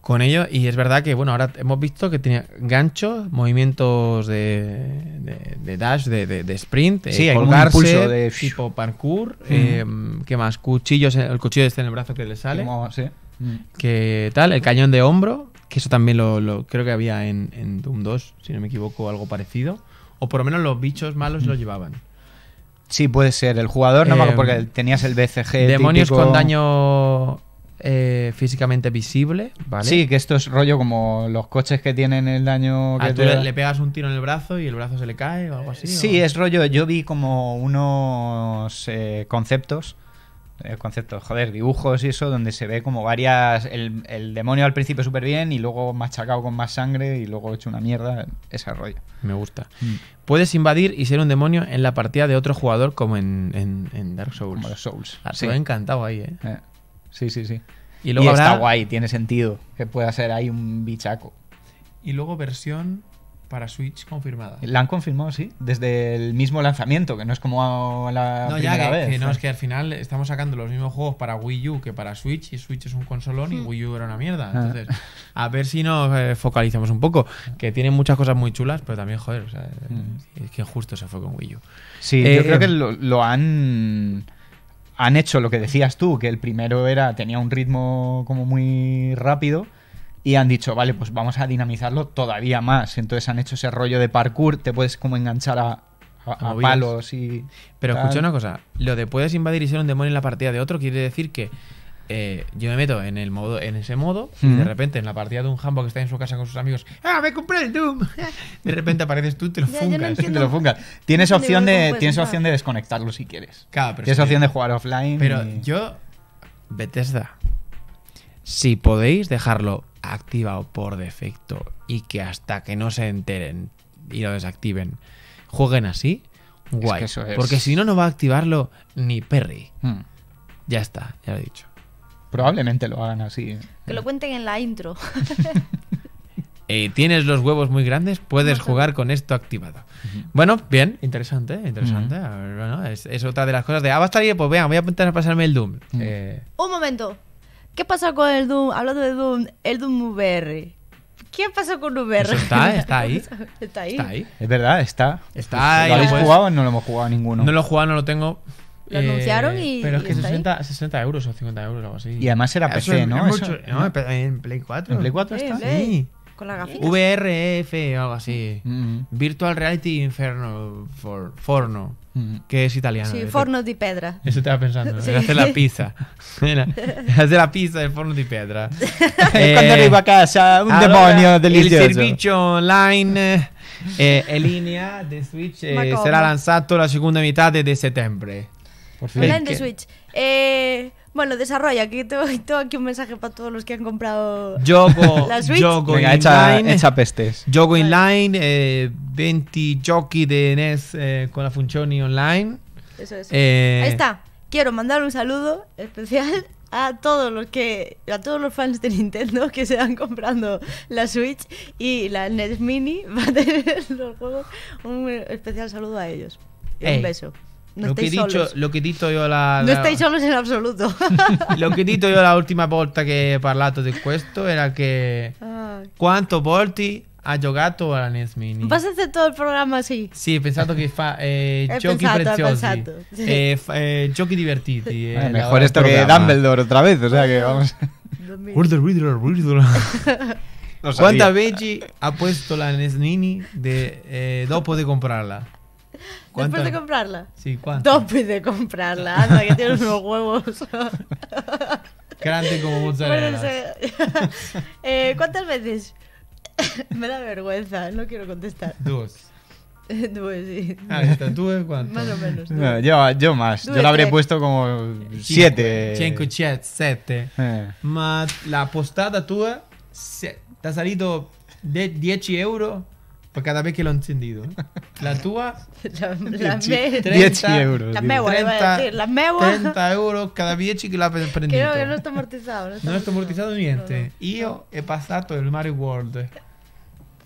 Con ello, y es verdad que bueno, ahora hemos visto que tenía ganchos, movimientos de dash, de sprint, sí, colgarse, de tipo parkour, ¿qué más? Cuchillos, el cuchillo este en el brazo que le sale, que tal, el cañón de hombro, que eso también lo creo que había en Doom 2, si no me equivoco, algo parecido, o por lo menos los bichos malos lo llevaban. Sí, puede ser, el jugador, no, porque tenías el BCG. Demonios típico, con daño... físicamente visible, ¿vale? Sí, que esto es rollo como los coches que tienen el daño que tú le pegas un tiro en el brazo y el brazo se le cae o algo así. Sí, es rollo, yo vi como unos dibujos y eso, donde se ve como varias, el demonio al principio súper bien y luego machacado con más sangre y luego hecho una mierda, ese rollo. Me gusta. Puedes invadir y ser un demonio en la partida de otro jugador como en Dark Souls. Como los Souls. Se me ha encantado ahí, ¿eh? Sí, sí, sí. Y luego está guay, tiene sentido que pueda ser ahí un bichaco. Y luego versión para Switch confirmada. La han confirmado, sí, desde el mismo lanzamiento, que no es como la primera vez. Que no, es que al final estamos sacando los mismos juegos para Wii U que para Switch, y Switch es un consolón y Wii U era una mierda. Entonces, a ver si nos focalizamos un poco, que tiene muchas cosas muy chulas, pero también, joder, o sea, es que justo se fue con Wii U. Sí, yo creo que han hecho lo que decías tú, que el primero tenía un ritmo como muy rápido y han dicho, vale, pues vamos a dinamizarlo todavía más. Entonces han hecho ese rollo de parkour, te puedes como enganchar a palos y... Pero escucha una cosa, lo de puedes invadir y ser un demonio en la partida de otro quiere decir que yo me meto en ese modo y de repente en la partida de un jambo que está en su casa con sus amigos, ¡ah, me compré el Doom! De repente apareces tú y te lo fungas. Tienes opción de desconectarlo si quieres. Claro, pero tienes opción de jugar offline. Pero Bethesda, si podéis dejarlo activado por defecto y que hasta que no se enteren y lo desactiven, jueguen así, guay. Es que porque si no, no va a activarlo ni Perry. Ya está, ya lo he dicho. Probablemente lo hagan así. Que lo cuenten en la intro. ¿Tienes los huevos muy grandes? Puedes jugar con esto activado. Bueno, bien, interesante. A ver, bueno, es otra de las cosas de... Ah, va a estar bien, pues venga, voy a intentar pasarme el Doom. Un momento. ¿Qué pasó con el Doom? Hablando de Doom, el Doom VR. ¿Qué pasó con VR? Está ahí. Es verdad, está ahí. ¿Lo habéis jugado o no lo hemos jugado ninguno? No lo he jugado, no lo tengo... Lo anunciaron y... Pero es que 60 euros o 50 euros o algo así. Y además era PC, eso, ¿no? En Play 4. ¿En Play 4 está? Sí. Con la gafita. VRF o algo así. Virtual Reality Inferno Forno. Que es italiano. Sí, Forno di Pedra. Eso estaba pensando. Sí. Hacer la pizza. Hacer la pizza del Forno di Pedra. Cuando arrivo a casa, un demonio delicioso. El servicio online... en línea de Switch sarà lanciato la seconda metà di settembre. Online de Switch. Bueno, desarrolla, que tengo aquí un mensaje para todos los que han comprado la Switch. Gioco online, 20 giochi de NES con la funzione online. Eso es. Ahí está. Quiero mandar un saludo especial a todos los fans de Nintendo que se van comprando la Switch y la NES Mini va a tener los juegos. Un especial saludo a ellos. Y un beso. No estáis solos. No estáis solos in absoluto. Lo che dito io la última volta che ho parlato di questo era che quanto volte ha giocato alla NES Mini. Passaste tutto il programma sì. Sì, pensato che fa giochi preziosi, sì. Giochi divertiti. Mejor esto que Dumbledore otra vez, o sea que vamos. No, ¿cuántas veces ha puesto la NES Mini dopo de comprarla? ¿Cuánta? ¿Después de comprarla? Sí, ¿cuánto? Después de comprarla, anda, que tienes unos huevos. Grande como mozzarella. Bueno, ¿cuántas veces? Me da vergüenza, no quiero contestar. Dos. Dos, sí. Ah, ¿tú cuánto? Más o menos. No, yo más. Yo la habré puesto como 7. 5, 7. Ma la postata tua te ha salido de 10 € por cada vez que lo he encendido. La tua, la 10 €. La meva, 30 € cada vez que la he prendido. Creo que no está amortizado. No está amortizado niente. Io he pasado el Mario World.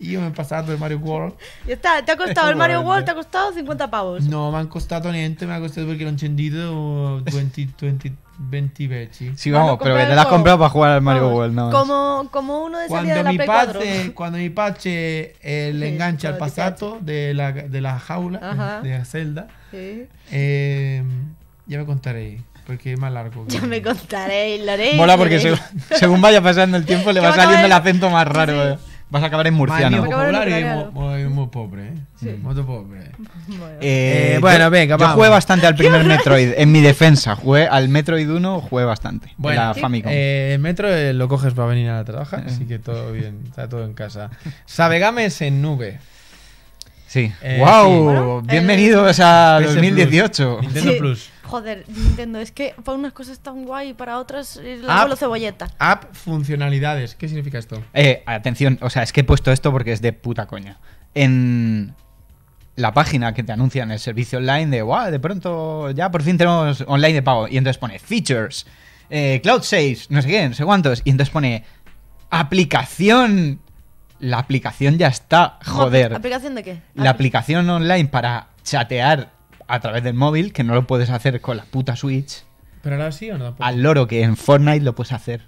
Io me he pasado el Mario World. Ya está, te ha costado el Mario World, te ha costado 50 pavos. No, me han costado niente, me ha costado porque lo he encendido 20 veces. Sí, vamos, pero que te la has comprado para jugar al Mario World, ¿no? Como uno de salida de la Play 4. Cuando mi pache le engancha al pasado de la jaula, ajá, de la celda, sí. Ya me contaré, porque es más largo. Ya me contaré, lo haré. Mola porque según vaya pasando el tiempo le va saliendo el acento más raro. Sí. Vas a acabar en murciano. Mi vocabulario es muy pobre, ¿eh? Sí. Muy pobre. Bueno, venga, vamos. Yo jugué bastante al primer Metroid. En mi defensa, jugué al Metroid 1, jugué bastante. Bueno, la Famicom. El Metro lo coges para venir a trabajar, así que todo bien, está todo en casa. Sabegames en nube. Sí. ¡Wow! Sí. Bueno, bienvenidos a 2018. Plus. Nintendo, sí. Plus. Joder, Nintendo, es que para unas cosas tan guay y para otras la cebolleta. App funcionalidades, ¿qué significa esto? Atención, o sea, es que he puesto esto porque es de puta coña. En la página que te anuncian el servicio online de wow, de pronto ya por fin tenemos online de pago. Y entonces pone features, cloud saves, no sé qué, no sé cuántos. Y entonces pone aplicación. La aplicación ya está, joder. ¿Aplicación de qué? La aplicación online para chatear a través del móvil, que no lo puedes hacer con la puta Switch. ¿Pero ahora sí o no? Al loro, que en Fortnite lo puedes hacer.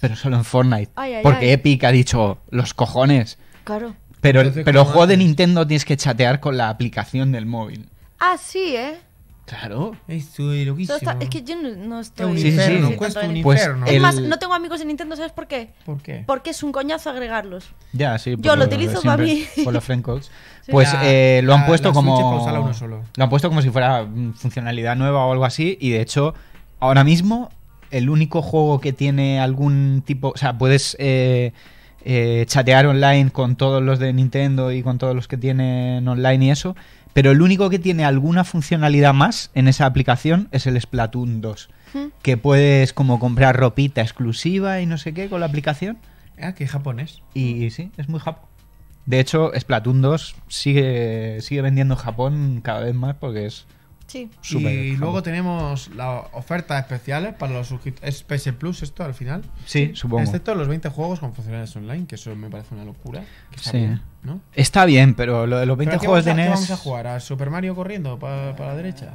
Pero solo en Fortnite. Porque Epic ha dicho, los cojones. Claro. Pero el juego de Nintendo tienes que chatear con la aplicación del móvil. Ah, sí, ¿eh? Claro. Estoy loquísimo. Es que yo no estoy... Es un infierno, cuesta un infierno. Es más, no tengo amigos en Nintendo, ¿sabes por qué? ¿Por qué? Porque es un coñazo agregarlos. Ya, sí. Yo lo utilizo para mí. Por los friendcodes. Pues lo han puesto como... Lo han puesto como si fuera funcionalidad nueva o algo así. Y de hecho, ahora mismo, el único juego que tiene algún tipo... O sea, puedes... chatear online con todos los de Nintendo y con todos los que tienen online y eso, pero el único que tiene alguna funcionalidad más en esa aplicación es el Splatoon 2, que puedes como comprar ropita exclusiva y no sé qué con la aplicación. Ah, que japonés. Y sí, es muy japonés. De hecho, Splatoon 2 sigue vendiendo en Japón cada vez más porque es... Sí. Y luego tenemos las ofertas especiales para los suscriptores. ¿Es PS Plus esto al final? Sí, supongo. Excepto los 20 juegos con funcionalidades online, que eso me parece una locura. Que sí. Bien, ¿no? Está bien, pero lo de los 20 juegos de NES... ¿Qué vamos a jugar? ¿A Super Mario corriendo para la derecha?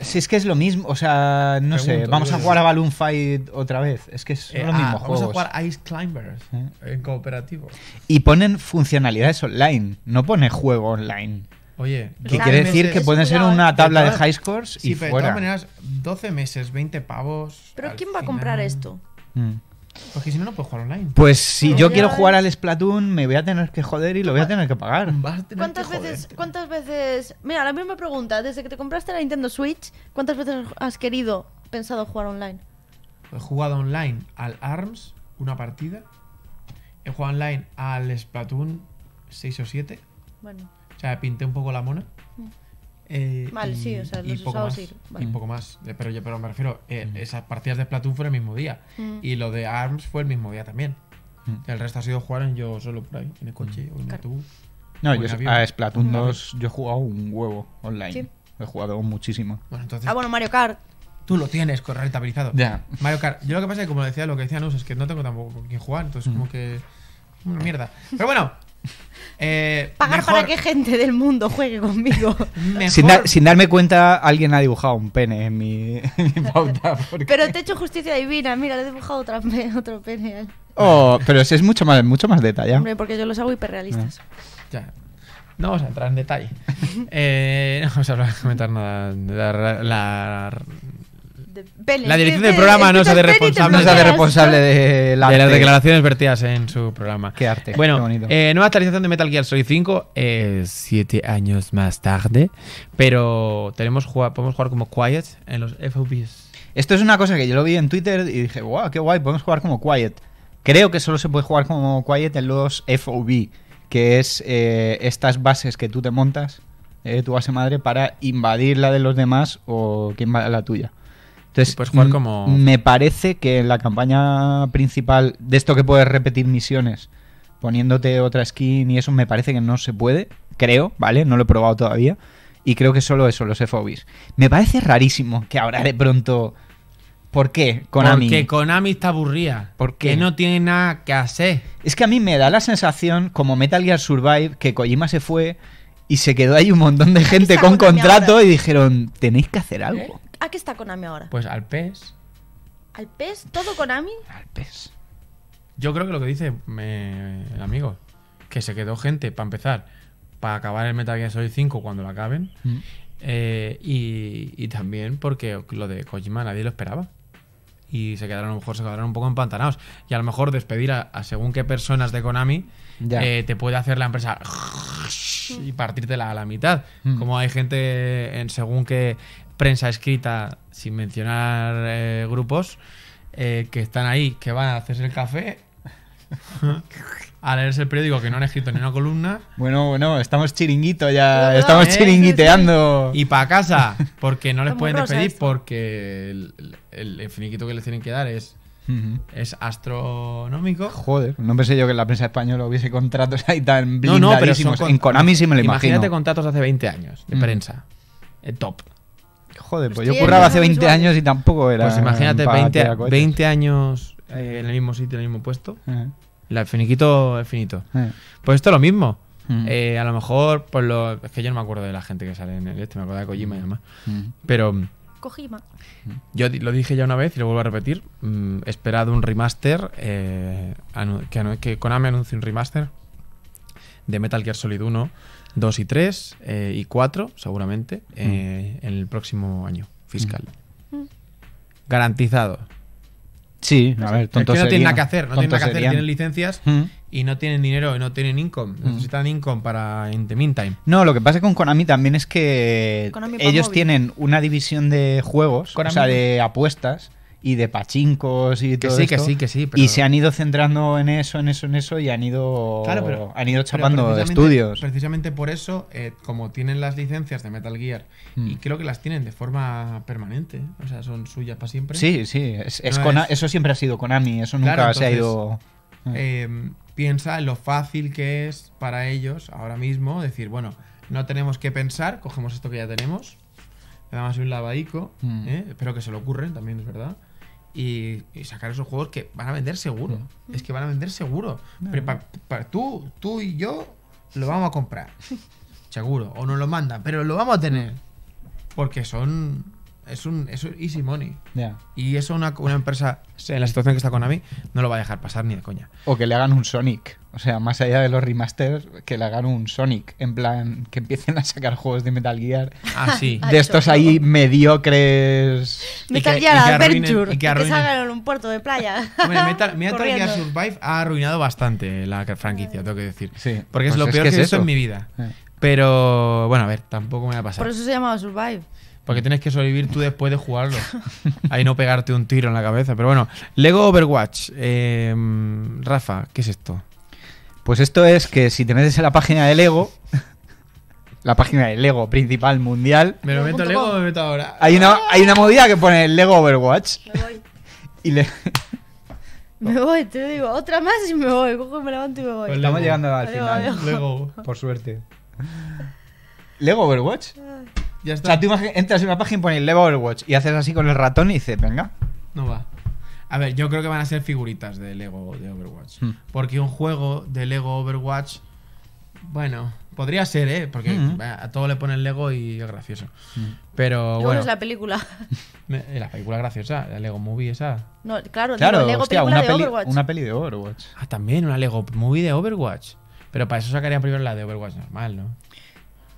Si es que es lo mismo, o sea, no sé. Vamos a jugar a Balloon Fight otra vez. Es que son los mismos juegos. Vamos a jugar Ice Climbers en cooperativo. Y ponen funcionalidades online, no pone juego online. Oye, que quiere decir que pueden ser una tabla de high scores y fuera. De todas maneras, 12 meses, 20 pavos. ¿Pero quién va a comprar esto? Porque si no, no puedo jugar online. Pues si yo quiero jugar al Splatoon, me voy a tener que joder y lo voy a tener que pagar. ¿Cuántas veces? Mira, la misma pregunta. Desde que te compraste la Nintendo Switch, ¿cuántas veces has pensado jugar online? He jugado online al ARMS, una partida. He jugado online al Splatoon 6 o 7. Bueno. O sea, pinté un poco la mona. Vale, sí, o sea, los usados sí. Vale. Y poco más. Pero me refiero, esas partidas de Splatoon fueron el mismo día. Y lo de ARMS fue el mismo día también. El resto ha sido jugar yo solo por ahí, en el coche, o en YouTube. No, yo a Splatoon 2 yo he jugado un huevo online. Sí. He jugado muchísimo. Bueno, entonces, bueno, Mario Kart. Tú lo tienes rentabilizado. Ya. Mario Kart. Yo lo que pasa es que, como decía, lo que decía Nus, es que no tengo tampoco con quién jugar, entonces como que... Una mierda. Pero bueno... pagar mejor... para que gente del mundo juegue conmigo. Sin darme cuenta, alguien ha dibujado un pene en mi pauta. Porque... Pero te he hecho justicia divina. Mira, le he dibujado otro pene. Oh, pero es mucho más detallado. Hombre, porque yo los hago hiperrealistas. Ya. No vamos a entrar en detalle. No vamos a comentar nada. La dirección del programa no se hace responsable de las declaraciones vertidas en su programa. Qué arte. Bueno, qué bonito. Nueva actualización de Metal Gear Solid 5, 7 años más tarde. Pero podemos jugar como Quiet en los FOBs. Esto es una cosa que yo lo vi en Twitter y dije, wow, qué guay, podemos jugar como Quiet. Creo que solo se puede jugar como Quiet en los FOB, que es estas bases que tú te montas, tu base madre, para invadir la de los demás o que invada la tuya. Entonces, puedes jugar como... me parece que en la campaña principal, de esto que puedes repetir misiones poniéndote otra skin y eso, me parece que no se puede, creo, ¿vale? No lo he probado todavía. Y creo que solo eso, los FOBs. Me parece rarísimo que ahora de pronto... ¿Por qué Konami? Porque Konami está aburrida. Porque no tiene nada que hacer. Es que a mí me da la sensación, como Metal Gear Survive, que Kojima se fue y se quedó ahí un montón de gente con contrato y dijeron, tenéis que hacer algo. ¿A qué está Konami ahora? Pues al PES. ¿Al PES? ¿Todo Konami? Al PES. Yo creo que lo que dice el amigo, que se quedó gente para empezar, para acabar el Metal Gear Solid 5 cuando lo acaben, y también porque lo de Kojima nadie lo esperaba. Y se quedaron, a lo mejor, un poco empantanados. Y a lo mejor despedir a según qué personas de Konami te puede hacer la empresa y partírtela a la mitad. Como hay gente en según qué prensa escrita, sin mencionar grupos, que están ahí, que van a hacerse el café, a leerse el periódico, que no han escrito ni una columna. Bueno, bueno, estamos chiringuito ya, no, estamos chiringuiteando. Y para casa, porque no les pueden despedir esto, porque el finiquito que les tienen que dar es astronómico. Joder, no pensé yo que en la prensa española hubiese contratos ahí tan blindadísimos. No, no, pero son en Konami sí me lo imagino. Imagínate contratos hace 20 años de prensa, top. Joder, pues yo curraba hace 20 años y tampoco era... Pues imagínate 20 años en el mismo sitio, en el mismo puesto. El finiquito es finito. Pues esto es lo mismo. A lo mejor, pues es que yo no me acuerdo de la gente que sale en el me acuerdo de Kojima y demás. Pero... Kojima. Yo lo dije ya una vez y lo vuelvo a repetir. Esperad un remaster, que Konami anuncie un remaster de Metal Gear Solid 1, 2 y 3 y 4, seguramente, en el próximo año fiscal. Garantizado. Sí, a ver, tonto es que no tienen nada que hacer, tienen licencias y no tienen dinero, no tienen income, necesitan income para in the meantime. No, lo que pasa con Konami también es que ellos tienen una división de juegos, Konami, o sea, de apuestas y de pachincos y todo esto. Que sí, pero... Y se han ido centrando en eso, y han ido, han ido chapando estudios. Precisamente por eso, como tienen las licencias de Metal Gear, y creo que las tienen de forma permanente, o sea, son suyas para siempre. Sí, sí, eso siempre ha sido Konami, eso nunca se ha ido... piensa en lo fácil que es para ellos ahora mismo decir, bueno, no tenemos que pensar, cogemos esto que ya tenemos, le damos un lavadico, espero que se lo ocurren también, es verdad. Y sacar esos juegos que van a vender seguro. Es que van a vender seguro. Pero tú y yo lo vamos a comprar. Seguro. O nos lo mandan, pero lo vamos a tener. Porque es un easy money. Y eso una empresa, en la situación que está Konami, no lo va a dejar pasar ni de coña. O que le hagan un Sonic. O sea, más allá de los remasters, que le hagan un Sonic. En plan, que empiecen a sacar juegos de Metal Gear. De estos ahí mediocres. Metal Gear Adventure. Que salgan en un puerto de playa. Bueno, Metal Gear Survive ha arruinado bastante la franquicia, tengo que decir. Sí, porque es lo peor que he visto en mi vida. Pero, bueno, a ver, tampoco me va a pasar. Por eso se llamaba Survive. Porque tienes que sobrevivir tú después de jugarlo. Ahí no pegarte un tiro en la cabeza. Pero bueno, Lego Overwatch. Rafa, ¿qué es esto? Pues esto es que si te metes en la página de Lego, la página de Lego principal mundial... ¿Me lo meto a Lego o me meto ahora? Hay una movida que pone Lego Overwatch. Me voy. Me voy, te digo. Otra más y me voy. Cojo, me levanto y me voy. Pues estamos llegando al final. Lego. Por suerte. ¿Lego Overwatch? Ya está. O sea, tú entras en una página y pones Lego Overwatch y haces así con el ratón y dices, venga. No va. A ver, yo creo que van a ser figuritas de Lego de Overwatch. Porque un juego de Lego Overwatch Bueno, podría ser, ¿eh? Porque a todo le ponen Lego y es gracioso. Pero bueno. Es la película. La película graciosa, la Lego Movie esa. No, claro, claro, digo, Lego, hostia, película de Overwatch. Una peli de Overwatch. Ah, también, una Lego Movie de Overwatch. Pero para eso sacarían primero la de Overwatch normal, ¿no?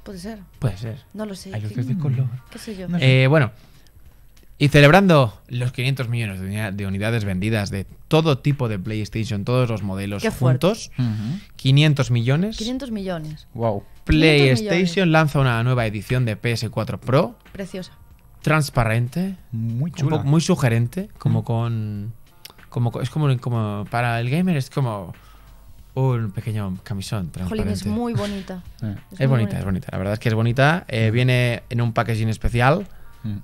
Puede ser. Puede ser. No lo sé. Hay luces de color. ¿Qué sé yo? No sé. Bueno. Y celebrando los 500 millones de unidades vendidas de todo tipo de PlayStation, todos los modelos juntos, 500 millones. 500 millones. Wow. PlayStation lanza una nueva edición de PS4 Pro. Preciosa. Transparente. Muy chula. Muy sugerente. Como con... Es como para el gamer es como... un pequeño camisón transparente. Jolín, es muy bonita. Es bonita. La verdad es que es bonita. Viene en un packaging especial,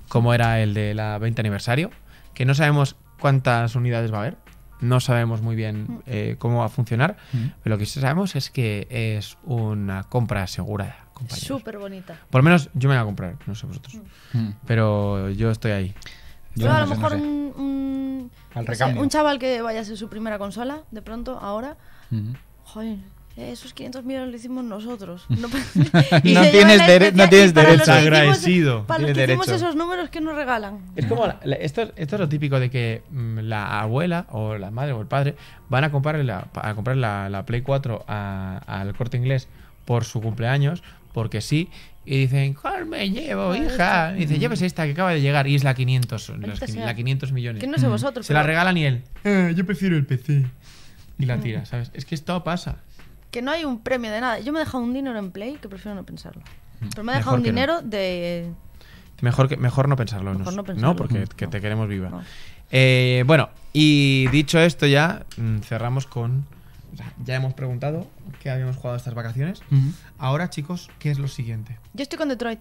como era el de la 20 aniversario, que no sabemos cuántas unidades va a haber. No sabemos muy bien cómo va a funcionar. Pero lo que sí sabemos es que es una compra asegurada. Súper bonita. Por lo menos yo me la voy a comprar, no sé vosotros. Pero yo estoy ahí. Yo no, a lo mejor un chaval que vaya a ser su primera consola, de pronto, ahora... Joder, esos 500 millones lo hicimos nosotros. No tienes derecho. Agradecido. Para los que hicimos esos números que nos regalan. Es como esto es lo típico de que la abuela o la madre o el padre van a comprar la Play 4 al Corte Inglés por su cumpleaños, porque sí, y dicen, ¿cuál me llevo, hija? Y dice, llévese esta que acaba de llegar, y es la 500, la 500 millones. Que no sé vosotros. Se la regalan y él, yo prefiero el PC. Y la tira, ¿sabes? Es que esto pasa. Que no hay un premio de nada. Yo me he dejado un dinero en Play, que prefiero no pensarlo. Pero me he dejado un dinero de... Mejor no pensarlo. Mejor no pensarlo. No, porque te queremos viva. No. Bueno, y dicho esto ya, cerramos con... Ya hemos preguntado qué habíamos jugado estas vacaciones. Ahora, chicos, ¿qué es lo siguiente? Yo estoy con Detroit.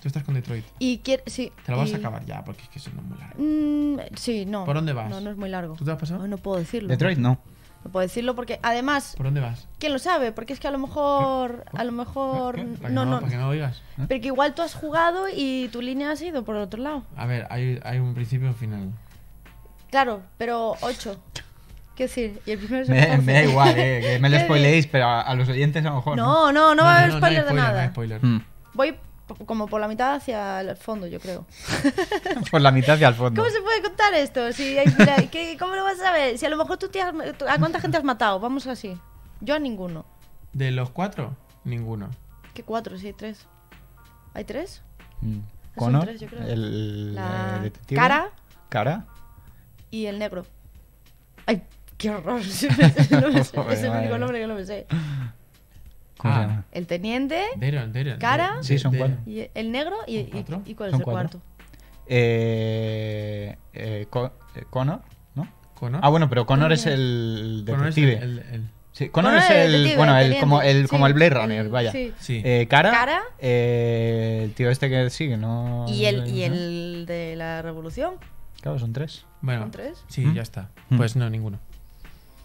Tú estás con Detroit. Y sí. Te lo vas a acabar ya, porque es que eso no es muy largo. Sí, no. ¿Por dónde vas? No, no es muy largo. ¿Tú te has pasado? No puedo decirlo. Detroit no. No puedo decirlo porque además... ¿Por dónde vas? ¿Quién lo sabe? Porque es que a lo mejor... ¿Para no, para que no oigas? ¿Eh? Pero que igual tú has jugado y tu línea ha sido por el otro lado. A ver, hay un principio y un final. Claro, pero 8. Quiero decir, y el primero es el 14. Me da igual, que me lo spoiléis, pero a los oyentes a lo mejor... No va a haber spoiler de nada. No hay spoiler. Voy como por la mitad hacia el fondo, yo creo. Por la mitad hacia el fondo. ¿Cómo se puede contar esto? ¿Cómo lo vas a saber? Si a lo mejor ¿a cuánta gente has matado? Vamos así. Yo a ninguno. ¿De los 4? Ninguno. ¿Qué 4? Sí, 3. ¿Hay 3? Connor, 3, yo creo. El detective. Cara. Y el negro. ¡Ay, qué horror! No me sé. Es el único nombre que no me sé. El teniente, Cara, sí, son 4. Y el negro y ¿cuál es el 4? Connor, ¿no? Connor. Ah, bueno, pero Connor es el detective. Connor es el, bueno, como el Blade Runner, vaya. Cara, el tío este que sigue, ¿no? Y el de la revolución. Claro, son 3. Bueno, ¿son 3? Sí, ya está. Pues no, ninguno.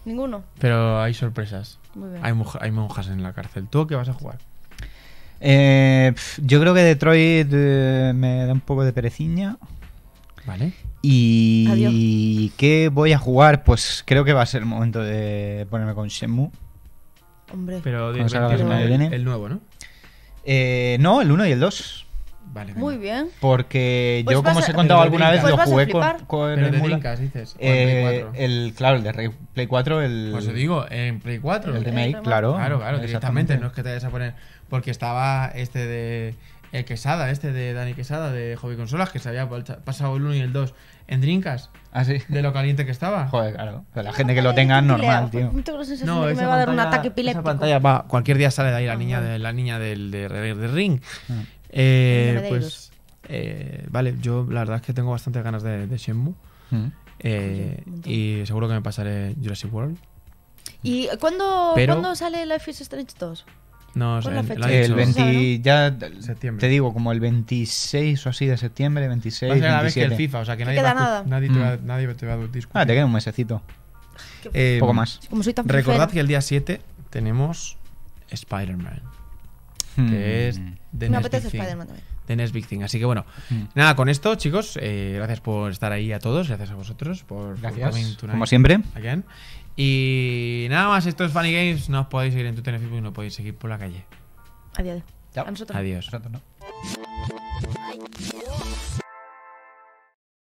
Ninguno. Pero hay sorpresas. Muy bien. Hay monjas en la cárcel. ¿Tú qué vas a jugar? Yo creo que Detroit me da un poco de pereciña. Vale. Y... Adiós. ¿Qué voy a jugar? Pues creo que va a ser el momento de ponerme con Shenmue. Hombre. Pero el nuevo, ¿no? No, el 1 y el 2. Vale, muy bien. Porque pues yo, como os he contado alguna vez, lo jugué con el Dreamcast, dices. Claro, el de Play 4. Pues os digo, en Play 4. El remake, claro. Claro, directamente. No es que te vayas a poner. Porque estaba este de. El Quesada, este de Dani Quesada, de Hobby Consolas, que se había pasado el 1 y el 2 en Dreamcast. ¿Ah, sí? De lo caliente que estaba. Joder, claro. Pero la gente que lo tenga es normal, tío. No, me va a dar un ataque epiléptico. Esa pantalla va. Cualquier día sale de ahí la niña del Ring. Pues vale, yo la verdad es que tengo bastantes ganas de Shenmue. Y seguro que me pasaré Jurassic World. ¿Y cuándo sale Life is Strange 2? No, el 20, ya septiembre. Te digo, como el 26 o así de septiembre, 26, va a ser la 27. Vez que el FIFA, o sea que nadie te va a discutir. Ah, te queda un mesecito. Un poco más. Como soy tan recordad que el día 7 tenemos Spider-Man. que es The Next Big Thing. The Next Big Thing. Así que bueno, nada, con esto, chicos, gracias por estar ahí a todos, gracias a vosotros por, gracias, como siempre. Again. Y nada más, esto es Funny Games, no os podéis seguir en Twitter y Facebook, no podéis seguir por la calle. Adiós. A nosotros. Adiós. A nosotros, ¿no?